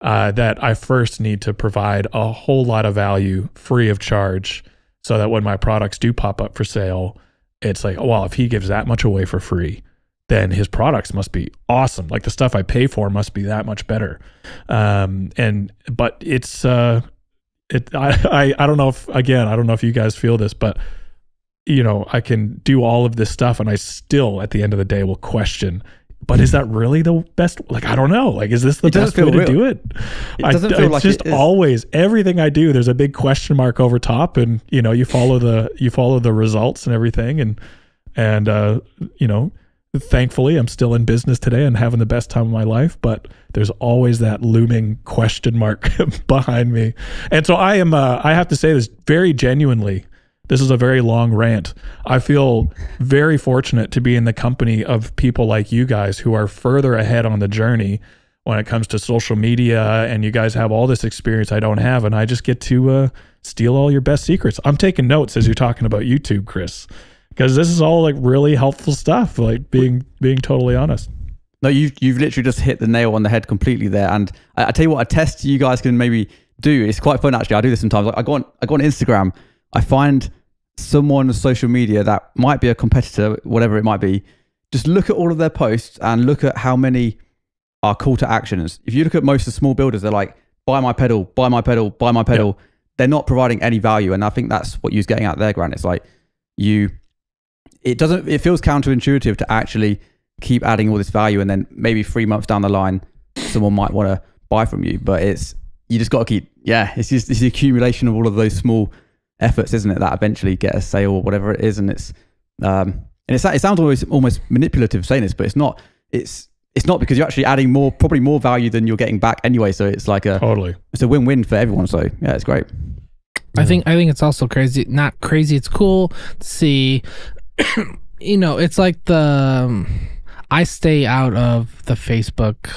that I first need to provide a whole lot of value free of charge, so that when my products do pop up for sale, it's like, oh, well, if he gives that much away for free, then his products must be awesome. Like the stuff I pay for must be that much better. I don't know if, again, I don't know if you guys feel this, but I can do all of this stuff, and I still at the end of the day will question, but is that really the best? Like, I don't know. Like, is this the best way to do it? It doesn't feel like it is. It's just always, everything I do, there's a big question mark over top, and, you know, you follow the results and everything. And you know, thankfully I'm still in business today and having the best time of my life, but there's always that looming question mark behind me. And so I am, I have to say this very genuinely, this is a very long rant. I feel very fortunate to be in the company of people like you guys who are further ahead on the journey when it comes to social media, and you guys have all this experience I don't have, and I just get to steal all your best secrets. I'm taking notes as you're talking about YouTube, Chris, because this is all like really helpful stuff, like being totally honest. No, you've literally just hit the nail on the head completely there. And I tell you what, a test you guys can maybe do. It's quite fun, actually. I do this sometimes. Like, I go on Instagram, I find someone on social media that might be a competitor, whatever it might be. Just look at all of their posts and look at how many are call to actions. If you look at most of the small builders, they're like, buy my pedal, buy my pedal, buy my pedal. Yeah. They're not providing any value. And I think that's what you're getting at there, Grant. It's like it feels counterintuitive to actually keep adding all this value, and then maybe 3 months down the line, someone might want to buy from you. But you just got to keep, it's the accumulation of all of those small efforts, isn't it, that eventually get a sale or whatever it is. And it sounds almost manipulative saying this, but it's not. It's not, because you're actually adding probably more value than you're getting back anyway. So it's like it's a win-win for everyone. So yeah, it's great. I think it's also crazy. Not crazy. It's cool to see. You know, it's like I stay out of the Facebook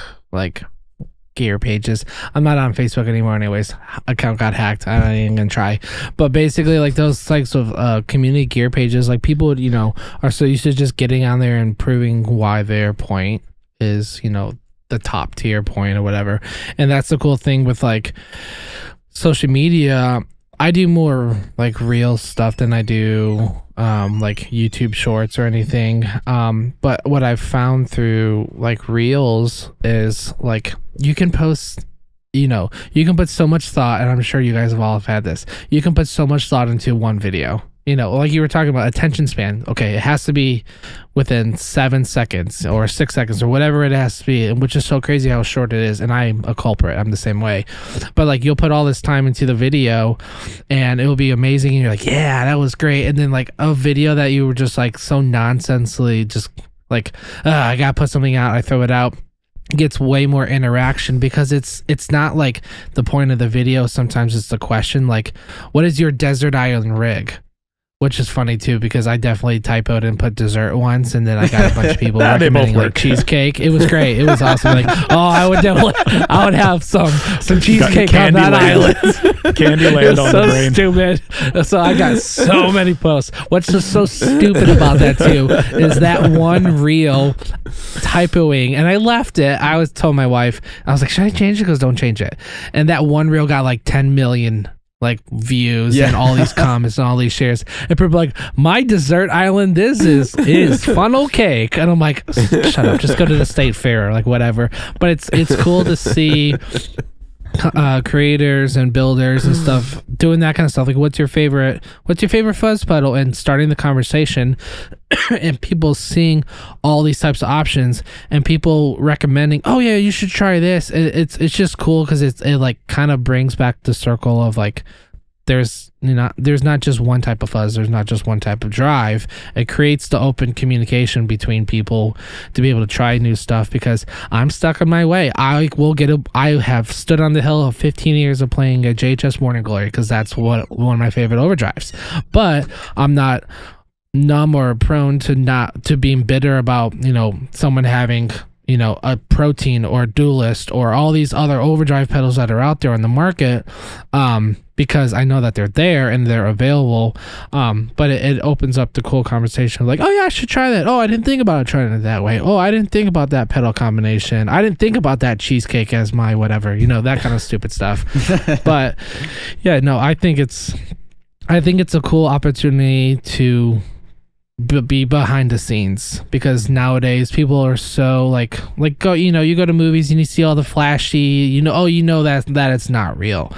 gear pages. I'm not on Facebook anymore anyways. Account got hacked. I'm not even gonna try. But basically, like, those types of community gear pages, like, people, you know, are so used to just getting on there and proving why their point is, you know, the top tier point or whatever. And that's the cool thing with like social media. I do more like real stuff than I do like YouTube shorts or anything. But what I've found through like reels is like, you can post, you know, you can put so much thought, and I'm sure you guys have all had this. You can put so much thought into one video. You know, like you were talking about attention span. Okay, it has to be within 7 seconds or 6 seconds or whatever it has to be, which is so crazy how short it is. And I'm a culprit. I'm the same way. But like, you'll put all this time into the video and it will be amazing. And you're like, yeah, that was great. And then like a video that you were just like so nonsensely just like, I got to put something out. I throw it out. Gets way more interaction, because it's not like the point of the video. Sometimes it's the question, like, what is your desert island rig? Which is funny too, because I definitely typoed and put dessert once, and then I got a bunch of people recommending like cheesecake. It was great. It was awesome. Like, oh, I would have some cheesecake on that island. Candyland on the brain. Stupid. So I got so many posts. What's just so stupid about that too is that one reel typoing, and I left it. I was told my wife, I was like, should I change it? Because don't change it. And that one reel got like 10 million. Like views, yeah. And all these comments and all these shares, and people are like, my dessert island is funnel cake, and I'm like, shut up, just go to the state fair or like whatever. But it's cool to see creators and builders and stuff doing that kind of stuff, like what's your favorite fuzz pedal, and starting the conversation, and people seeing all these types of options and people recommending, oh yeah, you should try this. It's just cool, because it like kind of brings back the circle of like, there's not just one type of fuzz, there's not just one type of drive. It creates the open communication between people to be able to try new stuff, because I'm stuck in my way. I have stood on the hill of 15 years of playing a JHS Morning Glory, because that's one of my favorite overdrives, but I'm not numb or prone to being bitter about, you know, someone having, you know, a Protein or Duelist or all these other overdrive pedals that are out there on the market, because I know that they're there and they're available. But it opens up the cool conversation of like, oh yeah, I should try that. Oh, I didn't think about trying it that way. Oh, I didn't think about that pedal combination. I didn't think about that cheesecake as my whatever, you know, that kind of stupid stuff. But yeah, no, I think it's a cool opportunity to be behind the scenes, because nowadays people are so like go, you know, you go to movies and you see all the flashy, you know, oh, you know that it's not real.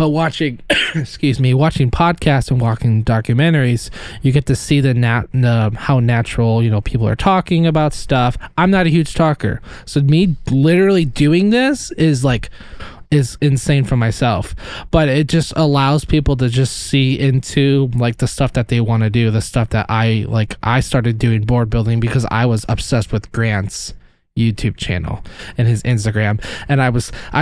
But watching, watching podcasts and watching documentaries, you get to see how natural, you know, people are talking about stuff. I'm not a huge talker, so me literally doing this is insane for myself, but it just allows people to just see into like the stuff that they want to do, the stuff that I started doing board building because I was obsessed with Grant's YouTube channel and his Instagram, and I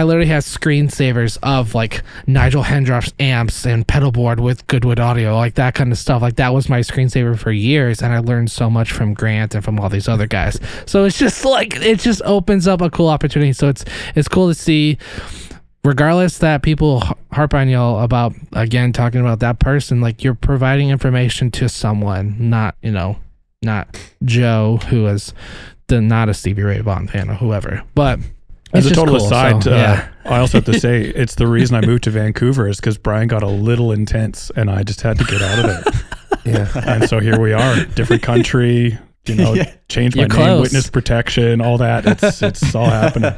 literally had screensavers of like Nigel Hendroff's amps and pedal board with Goodwood Audio, like that kind of stuff. Like that was my screensaver for years, and I learned so much from Grant and from all these other guys. So it's just like, it just opens up a cool opportunity. So it's cool to see, regardless that people harp on y'all about, again, talking about that person, like you're providing information to someone, not Joe who is not a Stevie Ray Vaughan fan or whoever. But as a total aside, I also have to say, it's the reason I moved to Vancouver is because Brian got a little intense and I just had to get out of there. Yeah. And so here we are, different country, change my name, witness protection, all that. It's all happening.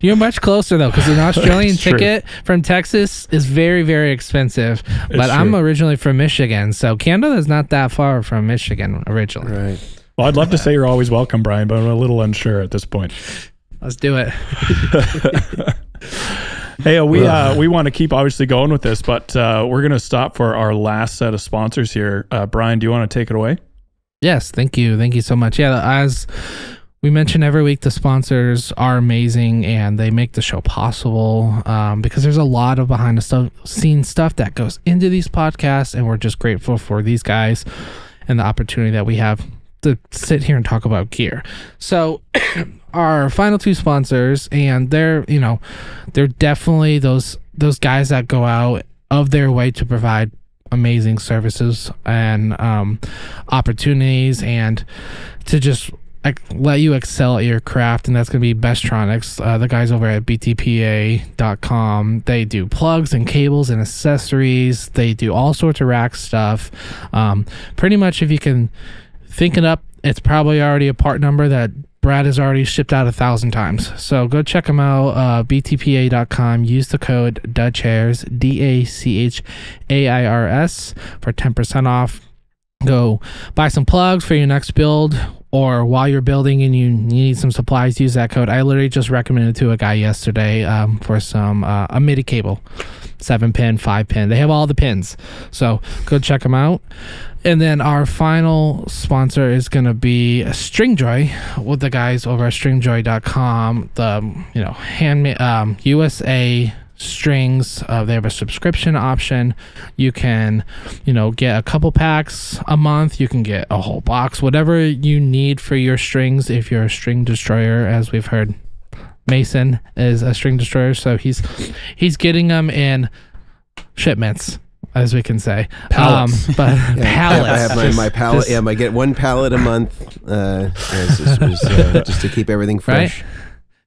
You're much closer though, because an Australian ticket from Texas is very, very expensive. But I'm originally from Michigan, so Canada is not that far from Michigan originally. Right. Well, I'd love to say you're always welcome, Brian, but I'm a little unsure at this point. Let's do it. Hey, we want to keep obviously going with this, but we're going to stop for our last set of sponsors here. Brian, do you want to take it away? Yes, thank you. Thank you so much. Yeah, as we mention every week, the sponsors are amazing and they make the show possible, because there's a lot of behind the scenes stuff that goes into these podcasts, and we're just grateful for these guys and the opportunity that we have to sit here and talk about gear. So our final two sponsors, and they're definitely those guys that go out of their way to provide amazing services and opportunities and to just let you excel at your craft, and that's going to be Best-Tronics, the guys over at btpa.com. They do plugs and cables and accessories. They do all sorts of rack stuff. Pretty much if you can think it up, it's probably already a part number that Brad has already shipped out 1,000 times. So go check them out, btpa.com. Use the code DACHAIRS, DACHAIRS, for 10% off. Go buy some plugs for your next build, or while you're building and you need some supplies, use that code. I literally just recommended to a guy yesterday for some a MIDI cable, 7-pin, 5-pin. They have all the pins. So go check them out. And then our final sponsor is going to be Stringjoy, with the guys over at stringjoy.com, the handmade USA strings. They have a subscription option. You can get a couple packs a month, you can get a whole box, whatever you need for your strings. If you're a string destroyer, as we've heard, Mason is a string destroyer, so he's getting them in shipments, as we can say, pallets. Pallets. I have my pallet. I get one pallet a month, just to keep everything fresh. Right?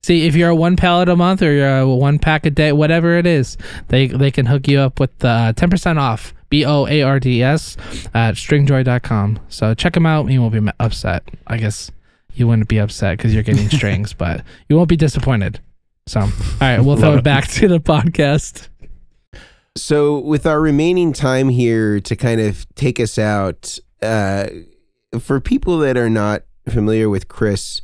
See, if you're a one pallet a month or you're a one pack a day, whatever it is, they can hook you up with 10% off, BOARDS, at stringjoy.com. So check them out. You won't be upset. I guess you wouldn't be upset because you're getting strings, but you won't be disappointed. So, all right, we'll throw it back to the podcast. So with our remaining time here to kind of take us out, for people that are not familiar with Chris,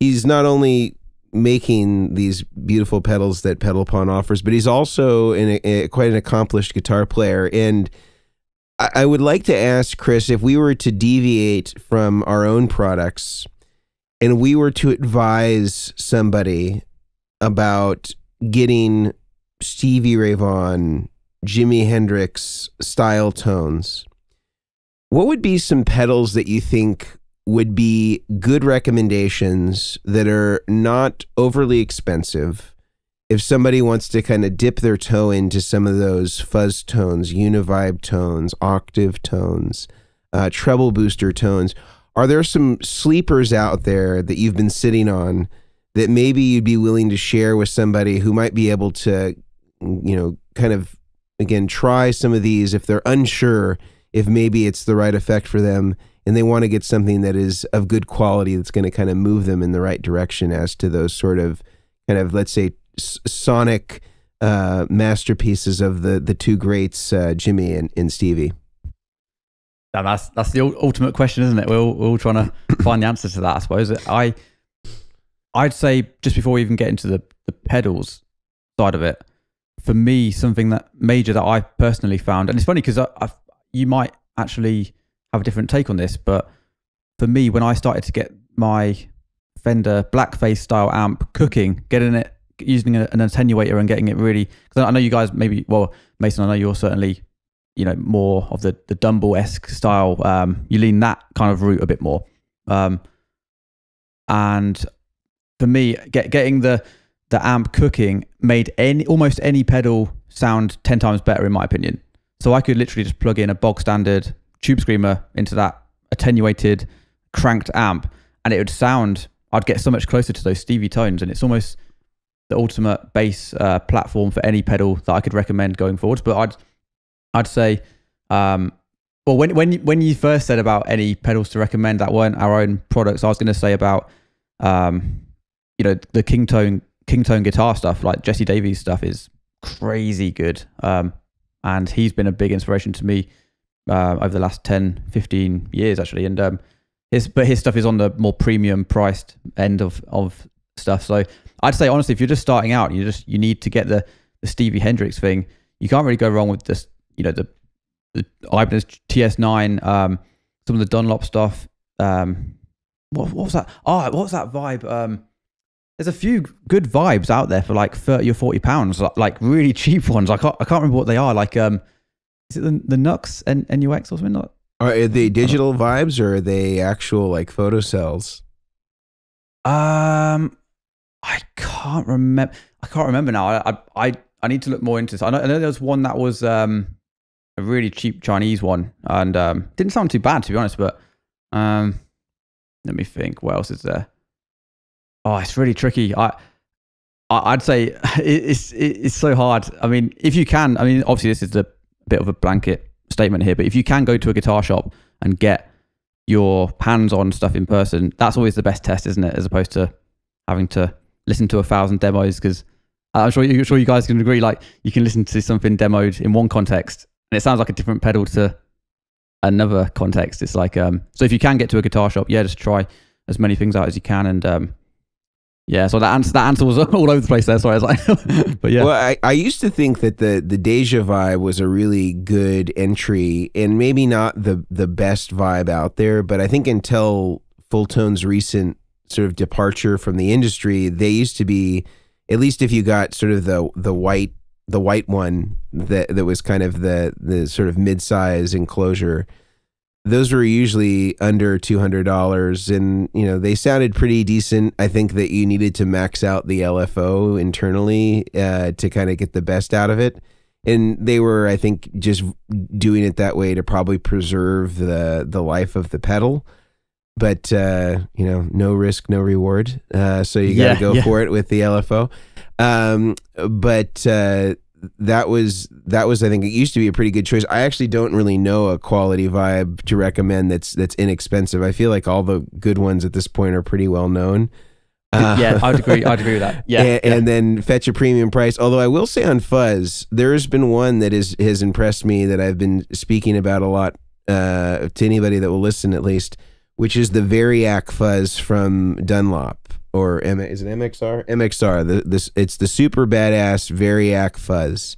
he's not only making these beautiful pedals that Pedal Pawn offers, but he's also quite an accomplished guitar player. And I would like to ask Chris, if we were to deviate from our own products and we were to advise somebody about getting Stevie Ray Vaughan, Jimi Hendrix style tones, what would be some pedals that you think would be good recommendations that are not overly expensive if somebody wants to kind of dip their toe into some of those fuzz tones, Univibe tones, octave tones, treble booster tones? Are there some sleepers out there that you've been sitting on that maybe you'd be willing to share with somebody who might be able to, kind of, again, try some of these if they're unsure if maybe it's the right effect for them, and they want to get something that is of good quality that's going to kind of move them in the right direction as to those sort of, let's say, sonic masterpieces of the two greats, Jimmie and Stevie? And that's the ultimate question, isn't it? We're all trying to find the answer to that, I suppose. I'd say, just before we even get into the pedals side of it, for me, something that major that I personally found, and it's funny because you might actually have a different take on this, but for me, when I started to get my Fender blackface style amp cooking, getting it, using an attenuator and getting it really, because I know you guys maybe, well, Mason, I know you're certainly, you know, more of the Dumble-esque style. You lean that kind of route a bit more. And for me, getting the amp cooking made almost any pedal sound 10 times better, in my opinion. So I could literally just plug in a bog standard Tube Screamer into that attenuated, cranked amp, and it would sound, I'd get so much closer to those Stevie tones, and it's almost the ultimate bass platform for any pedal that I could recommend going forward. But I'd say, well, when you first said about any pedals to recommend that weren't our own products, I was going to say about, you know, the King Tone guitar stuff, like Jesse Davies stuff is crazy good. And he's been a big inspiration to me over the last 10, 15 years, actually. And his stuff is on the more premium priced end of stuff. So I'd say, honestly, if you're just starting out, you need to get the Stevie Hendrix thing. You can't really go wrong with this. You know, the Eibner's TS9, some of the Dunlop stuff. What was that? Oh, what was that vibe? There's a few good vibes out there for like £30 or £40, like really cheap ones. I can't remember what they are. Like, is it the Nux and NUX or something? Are they digital vibes or are they actual like photo cells? I can't remember now. I need to look more into this. I know there was one that was a really cheap Chinese one, and didn't sound too bad, to be honest, but let me think, what else is there? Oh, it's really tricky. I'd say it's so hard. I mean, if you can, I mean, obviously this is a bit of a blanket statement here, but if you can go to a guitar shop and get your hands on stuff in person, that's always the best test, isn't it? As opposed to having to listen to 1,000 demos, because I'm sure you guys can agree, like, you can listen to something demoed in one context and it sounds like a different pedal to another context. It's like, so if you can get to a guitar shop, yeah, just try as many things out as you can. And yeah, so that answer was all over the place there. Sorry, I was like, but yeah. Well, I used to think that the Deja vibe was a really good entry, and maybe not the best vibe out there, but I think until Full Tone's recent sort of departure from the industry, they used to be, at least if you got sort of the white one that was kind of the sort of mid-size enclosure, those were usually under $200, and you know, they sounded pretty decent. I think that you needed to max out the LFO internally to kind of get the best out of it, and they were, I think, just doing it that way to probably preserve the life of the pedal. But you know, no risk, no reward. So you got to go for it with the LFO. That was I think it used to be a pretty good choice. I actually don't really know a quality vibe to recommend that's inexpensive. I feel like all the good ones at this point are pretty well known. Yeah, I'd agree with that. Yeah, and then fetch a premium price. Although I will say on fuzz, there's been one that has impressed me that I've been speaking about a lot to anybody that will listen, at least, which is the Variac Fuzz from Dunlop, or is it MXR? MXR. It's the super badass Variac Fuzz.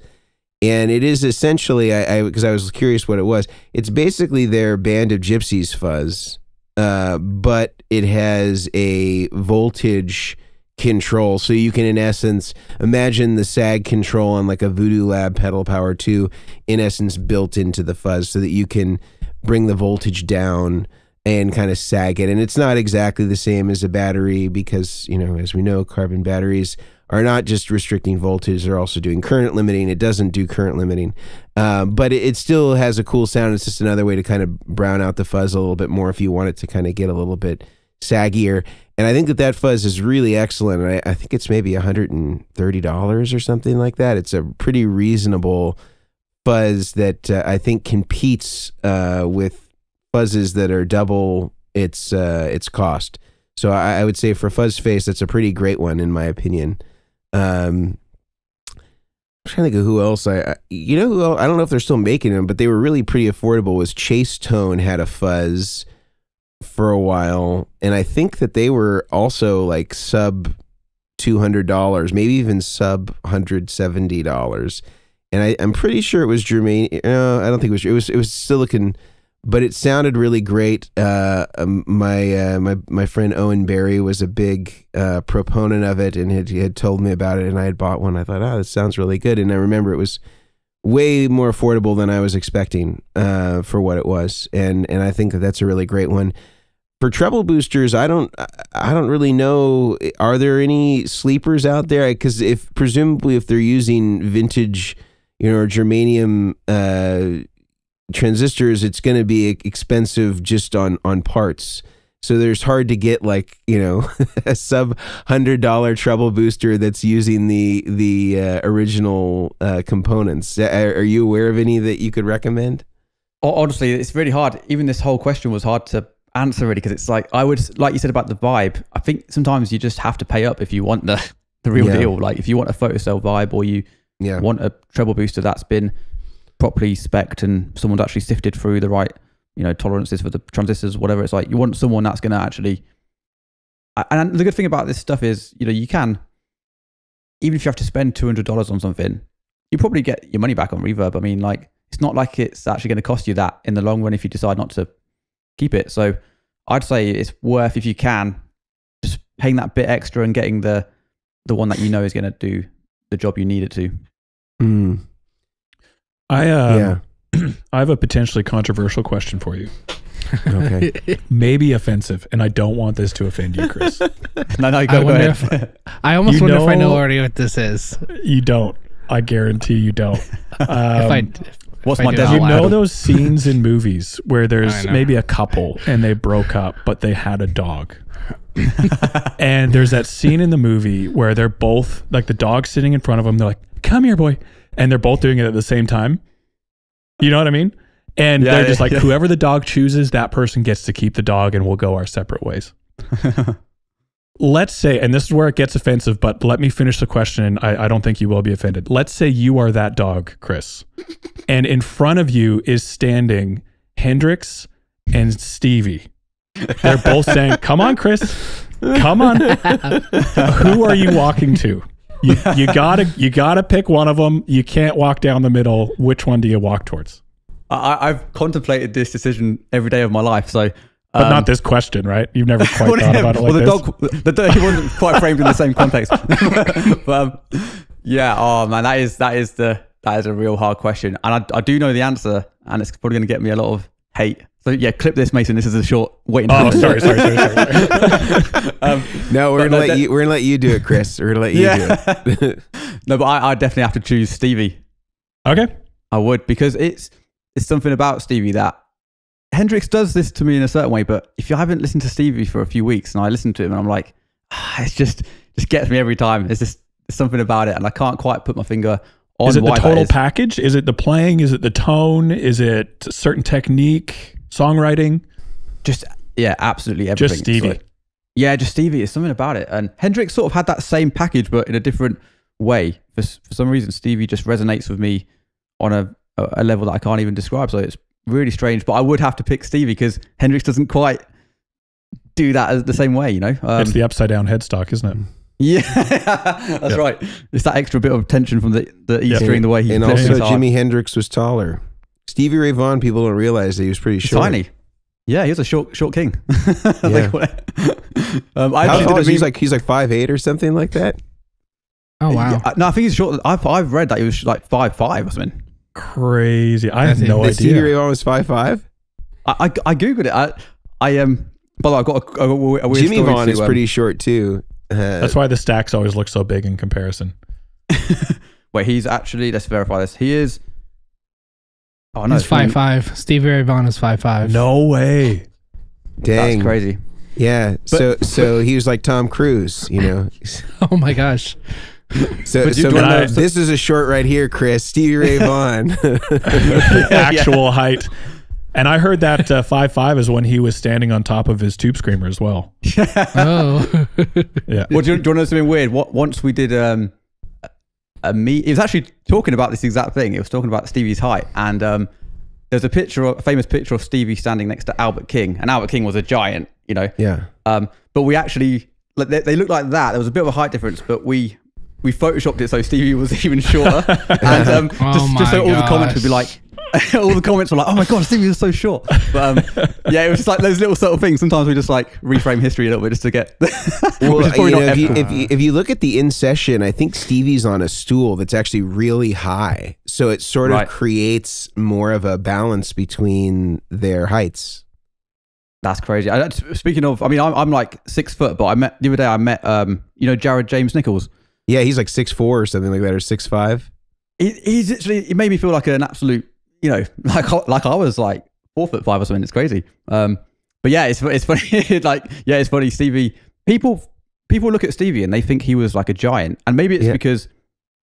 And it is essentially, because I was curious what it was, it's basically their Band of Gypsies fuzz, but it has a voltage control. So you can, in essence, imagine the sag control on like a Voodoo Lab Pedal Power 2, in essence, built into the fuzz so that you can bring the voltage down and kind of sag it. And it's not exactly the same as a battery because, you know, as we know, carbon batteries are not just restricting voltage, they're also doing current limiting. It doesn't do current limiting, but it still has a cool sound. It's just another way to kind of brown out the fuzz a little bit more if you want it to kind of get a little bit saggier. And I think that fuzz is really excellent. And I think it's maybe $130 or something like that. It's a pretty reasonable fuzz that I think competes with fuzzes that are double its cost. So I would say for fuzz face, that's a pretty great one in my opinion. I'm trying to think of who else. I don't know if they're still making them, but they were really pretty affordable. Was Chase Tone had a fuzz for a while, and I think that they were also like sub $200, maybe even sub $170. And I'm pretty sure it was Germanium. No, I don't think it was. It was silicon, but it sounded really great. My friend Owen Berry was a big proponent of it, and he had told me about it, and I had bought one. I thought, oh, this sounds really good. And I remember it was way more affordable than I was expecting for what it was, and I think that that's a really great one. For treble boosters, I don't really know. Are there any sleepers out there? Because presumably if they're using vintage, germanium transistors, it's going to be expensive just on parts. So there's hard to get a sub $100 treble booster that's using the original components. Are you aware of any that you could recommend? Honestly, it's really hard. Even this whole question was hard to answer, really, because it's like, I would, like you said about the vibe, I think sometimes you just have to pay up if you want the real deal. Like if you want a photocell vibe, or you want a treble booster that's been properly spec'd and someone's actually sifted through the right tolerances for the transistors, whatever. It's like, you want someone that's going to actually, and the good thing about this stuff is, you can, even if you have to spend $200 on something, you probably get your money back on Reverb. I mean, like, it's not like it's actually going to cost you that in the long run if you decide not to keep it. So I'd say it's worth, if you can, just paying that bit extra and getting the one that is going to do the job you need it to. Mm. I have a potentially controversial question for you. Okay. Maybe offensive, and I don't want this to offend you, Chris. No, you go ahead. I almost wonder if I know already what this is. You don't. I guarantee you don't. Those scenes in movies where there's maybe a couple and they broke up, but they had a dog. And there's that scene in the movie where they're both, like, the dog's sitting in front of them. They're like, come here, boy. And they're both doing it at the same time. You know what I mean? And they're just like, whoever the dog chooses, that person gets to keep the dog and we'll go our separate ways. Let's say, and this is where it gets offensive, but let me finish the question, and I don't think you will be offended. Let's say you are that dog, Chris, and in front of you is standing Hendrix and Stevie. They're both saying, come on, Chris, come on. Who are you walking to? You gotta pick one of them. You can't walk down the middle. Which one do you walk towards? I've contemplated this decision every day of my life. So, but not this question, right? You've never quite thought about it the dog, he wasn't quite framed in the same context. But oh man, that is a real hard question, and I do know the answer, and it's probably going to get me a lot of hate. So yeah, clip this, Mason. This is a short waiting. Oh, sorry. No, we're gonna let you do it, Chris. We're gonna let you do it. No, but I definitely have to choose Stevie. Okay, I would, because it's something about Stevie that Hendrix does this to me in a certain way. But if you haven't listened to Stevie for a few weeks, and I listen to him, and I'm like, it's just gets me every time. It's just something about it, and I can't quite put my finger. Is it the total package? Is it the playing? Is it the tone? Is it a certain technique? Songwriting? Just, yeah, absolutely everything. Just Stevie. So, yeah, just Stevie. There's something about it. And Hendrix sort of had that same package, but in a different way. For some reason, Stevie just resonates with me on a level that I can't even describe. So it's really strange. But I would have to pick Stevie because Hendrix doesn't quite do that the same way, It's the upside down headstock, isn't it? Yeah, that's right. It's that extra bit of tension from the E string, the way he... And also, Jimi Hendrix was taller. Stevie Ray Vaughan, people don't realize that he was pretty short. Tiny. Yeah, he was a short king. Yeah. He's like 5'8" or something like that. Oh, wow. Yeah, no, I think he's short. I've read that he was like 5'5" or something. Crazy. I have no idea. Stevie Ray Vaughan was 5'5"? I Googled it. By the way, I've got a weird story. Jimmie Vaughan is pretty short too. That's why the stacks always look so big in comparison. Wait, he's actually... Let's verify this. He is... Oh no, he's 5'5". Stevie Ray Vaughan is 5'5". No way. Dang, that's crazy. Yeah, so he was like Tom Cruise, Oh my gosh. This is a short right here, Chris. Stevie Ray Vaughan. Actual height. And I heard that 5'5" is when he was standing on top of his tube screamer as well. Oh. Yeah. Well, do you want to know something weird? Once we did It was actually talking about this exact thing. It was talking about Stevie's height, and there's a picture, a famous picture of Stevie standing next to Albert King, and Albert King was a giant, you know. Yeah. But we actually, they looked like that. There was a bit of a height difference, but we photoshopped it so Stevie was even shorter, and just so all the comments would be like, all the comments were like, "Oh my god, Stevie was so short." But yeah, it was just like those little subtle things. Sometimes we just like reframe history a little bit just to get. Well, you know, if you look at the In Session, I think Stevie's on a stool that's actually really high, so it sort of creates more of a balance between their heights. That's crazy. Speaking of, I mean, I'm like 6 foot, but I met the other day. I met you know, Jared James Nichols. Yeah, he's like 6'4" or something like that, or 6'5". He's literally. It made me feel like an absolute. You know, like I was like 4'5" or something. It's crazy. But yeah, it's funny. Like, yeah, it's funny. Stevie, people look at Stevie and they think he was like a giant, and maybe it's because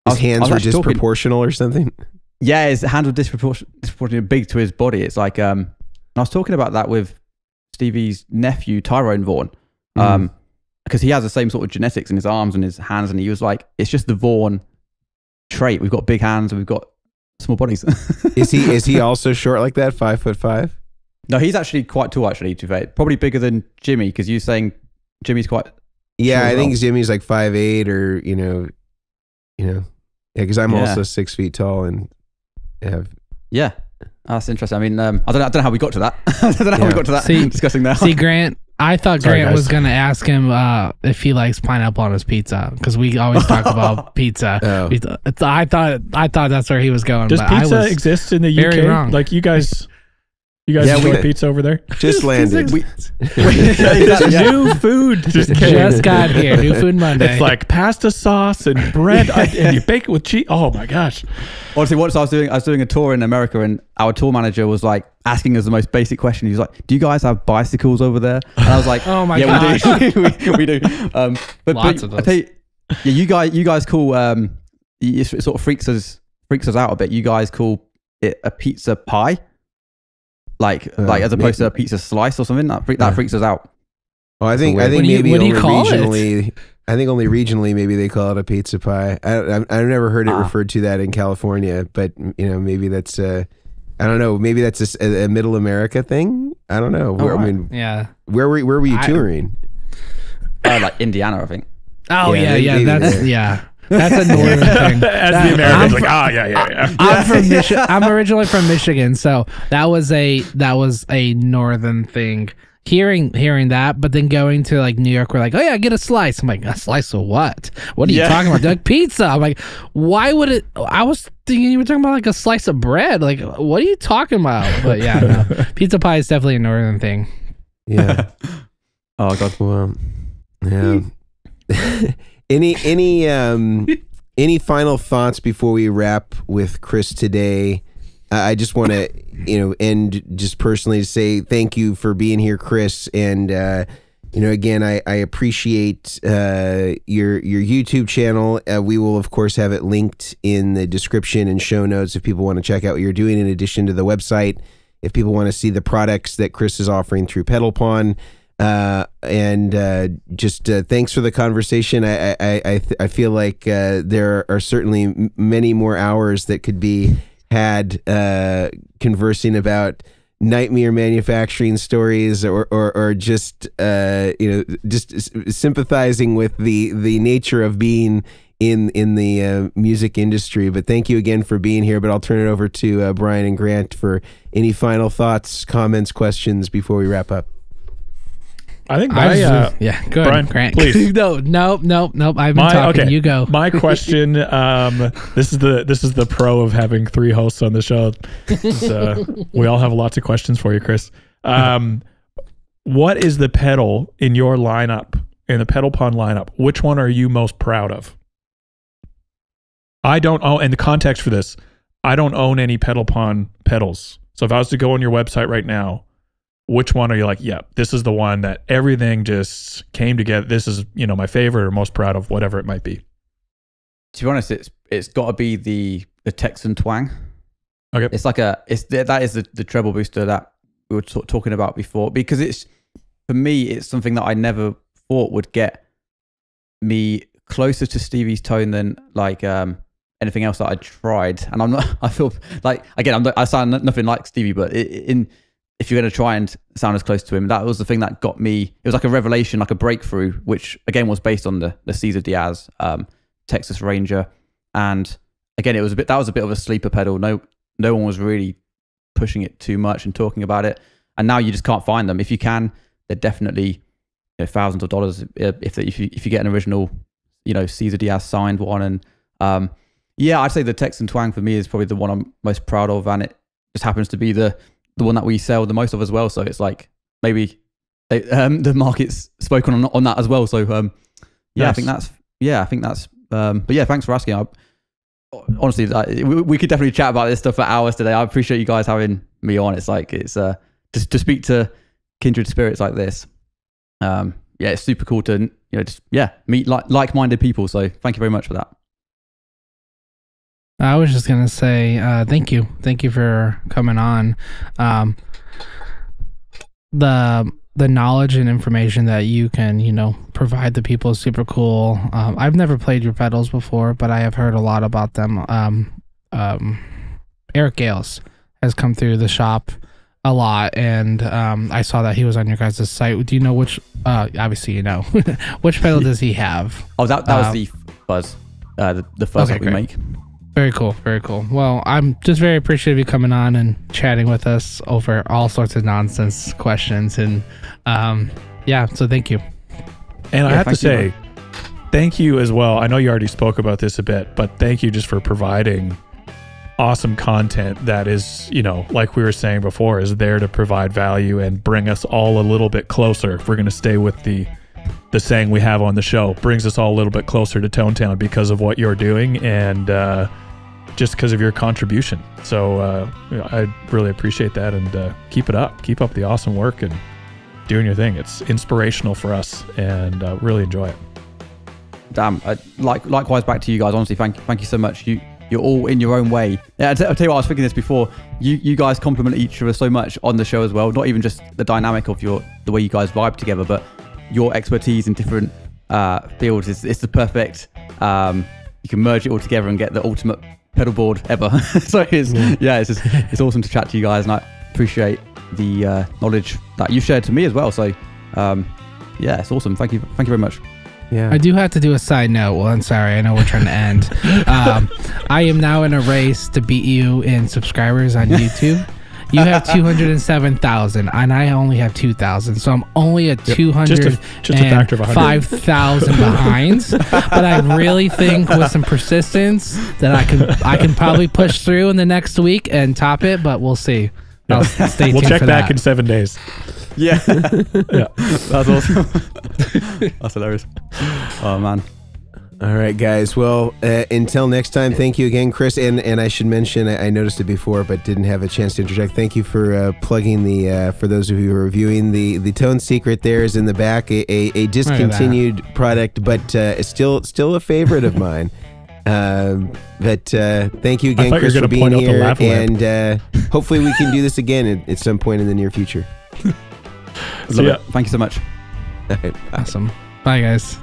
his hands were disproportional or something. Yeah, his hands were disproportionately big to his body. It's like, I was talking about that with Stevie's nephew Tyrone Vaughan, because he has the same sort of genetics in his arms and his hands, and he was like, it's just the Vaughan trait. We've got big hands and we've got small bodies. Is he also short like that? 5'5"? No, he's actually quite tall. Actually, to be fair, probably bigger than Jimmy, because you're saying Jimmy's quite. Yeah, I think Jimmy's like 5'8", or you know, yeah. Because I'm also 6 feet tall and have. Yeah, that's interesting. I mean, I don't know how we got to that. I don't know how we got to that. Discussing that. See, Grant. I thought Grant was going to ask him if he likes pineapple on his pizza, because we always talk about pizza. I thought that's where he was going. Does pizza exist in the UK? Wrong. Like you guys enjoy pizza over there? Just landed. New food just got here. New Food Monday. It's like pasta sauce and bread, and you bake it with cheese. Oh my gosh! Honestly, once I was doing a tour in America, and our tour manager was like, asking us the most basic question. He was like, "Do you guys have bicycles over there?" And I was like, "Oh my god, we do, we do." But lots of those. I tell you, yeah, you guys call it sort of freaks us out a bit. You guys call it a pizza pie, like as opposed to a pizza slice or something. That freaks us out. Well, I think maybe only regionally. I think only regionally maybe they call it a pizza pie. I've never heard it referred to that in California, but you know, maybe that's. I don't know. Maybe that's a Middle America thing. I don't know. Where, I mean, yeah. Where were you touring? Like Indiana, I think. Oh yeah. That's a northern thing. That's the Americans yeah. I'm originally from Michigan, so that was a northern thing. Hearing that, but then going to like New York, we're like, oh yeah, get a slice. I'm like, a slice of what? What are you talking about? They're like, pizza. I'm like, why would it? I was thinking you were talking about like a slice of bread. Like, what are you talking about? But yeah, no. Pizza pie is definitely a northern thing. Yeah. Oh god. Well, yeah. Any final thoughts before we wrap with Chris today? I just want to, end just personally to say thank you for being here, Chris. And, again, I appreciate your YouTube channel. We will, of course, have it linked in the description and show notes if people want to check out what you're doing, in addition to the website, if people want to see the products that Chris is offering through Pedal Pawn. And thanks for the conversation. I feel like there are certainly many more hours that could be had conversing about nightmare manufacturing stories, or just just sympathizing with the nature of being in the music industry. But thank you again for being here. But I'll turn it over to Brian and Grant for any final thoughts, comments, questions before we wrap up. I think go ahead, Brian, Grant. Please. No. I've been talking. Okay. You go. My question. This is the pro of having three hosts on the show. We all have lots of questions for you, Chris. What is the pedal in your lineup, in the Pedal Pawn lineup? Which one are you most proud of? I don't own, and the context for this, I don't own any Pedal Pawn pedals. So if I was to go on your website right now, which one are you like, yeah, this is the one that everything just came together. This is, my favorite or most proud of, whatever it might be. To be honest, it's got to be the Texan Twang. Okay. It's like that is the treble booster that we were talking about before, because it's, for me, it's something that I never thought would get me closer to Stevie's tone than like anything else that I tried. And I'm not, I feel like, again, I sound nothing like Stevie, but if you're going to try and sound as close to him, that was the thing that got me. It was like a revelation, like a breakthrough, which again was based on the Cesar Diaz, Texas Ranger. And again, it was a bit, that was a bit of a sleeper pedal. No one was really pushing it too much and talking about it. And now you just can't find them. If you can, they're definitely, you know, thousands of dollars. If you get an original, you know, Cesar Diaz signed one. And yeah, I'd say the Texan Twang for me is probably the one I'm most proud of. And it just happens to be the one that we sell the most of as well. So it's like, maybe they, the market's spoken on that as well. So yeah, yes. I think that's, but yeah, thanks for asking. Honestly, we could definitely chat about this stuff for hours today. I appreciate you guys having me on. It's like, it's just to speak to kindred spirits like this. Yeah, it's super cool to, you know, just, yeah, meet like-minded people. So thank you very much for that. I was just going to say, thank you. Thank you for coming on. The knowledge and information that you can, you know, provide the people is super cool. I've never played your pedals before, but I have heard a lot about them. Eric Gales has come through the shop a lot, and I saw that he was on your guys' site. Do you know which, obviously you know, which pedal does he have? Oh, that was the Fuzz, the Fuzz okay, that we great. Make. Very cool. Very cool. Well, I'm just very appreciative of you coming on and chatting with us over all sorts of nonsense questions. And yeah, so thank you. And yeah, I have to say, thank you as well. I know you already spoke about this a bit, but thank you just for providing awesome content that is, you know, like we were saying before, is there to provide value and bring us all a little bit closer. If we're going to stay with the saying we have on the show, brings us all a little bit closer to Tone Town because of what you're doing and just because of your contribution. So I really appreciate that, and keep it up. Keep up the awesome work and doing your thing. It's inspirational for us, and really enjoy it. Damn. Likewise back to you guys. Honestly, thank you so much. You're all in your own way. Yeah, I'll tell you what, I was thinking this before. You guys compliment each other so much on the show as well. Not even just the dynamic of the way you guys vibe together, but your expertise in different fields is the perfect. You can merge it all together and get the ultimate pedal board ever. So it's awesome to chat to you guys, and I appreciate the knowledge that you shared to me as well. So yeah, it's awesome. Thank you very much. Yeah, I do have to do a side note. Well, I'm sorry. I know we're trying to end. I am now in a race to beat you in subscribers on YouTube. You have 207,000, and I only have 2,000, so I'm only at 205,000 behind. But I really think with some persistence that I can probably push through in the next week and top it. But we'll see. I'll stay tuned. We'll check back in 7 days. Yeah, yeah, that's awesome. That's hilarious. Oh man. All right, guys. Well, until next time, thank you again, Chris. And I should mention, I noticed it before, but didn't have a chance to interject. Thank you for plugging for those of you who are reviewing, the Tone Secret there is in the back, a discontinued product, but it's still a favorite of mine. But thank you again, Chris, for being here. And hopefully we can do this again at some point in the near future. Love it. Thank you so much. All right, awesome. Bye, guys.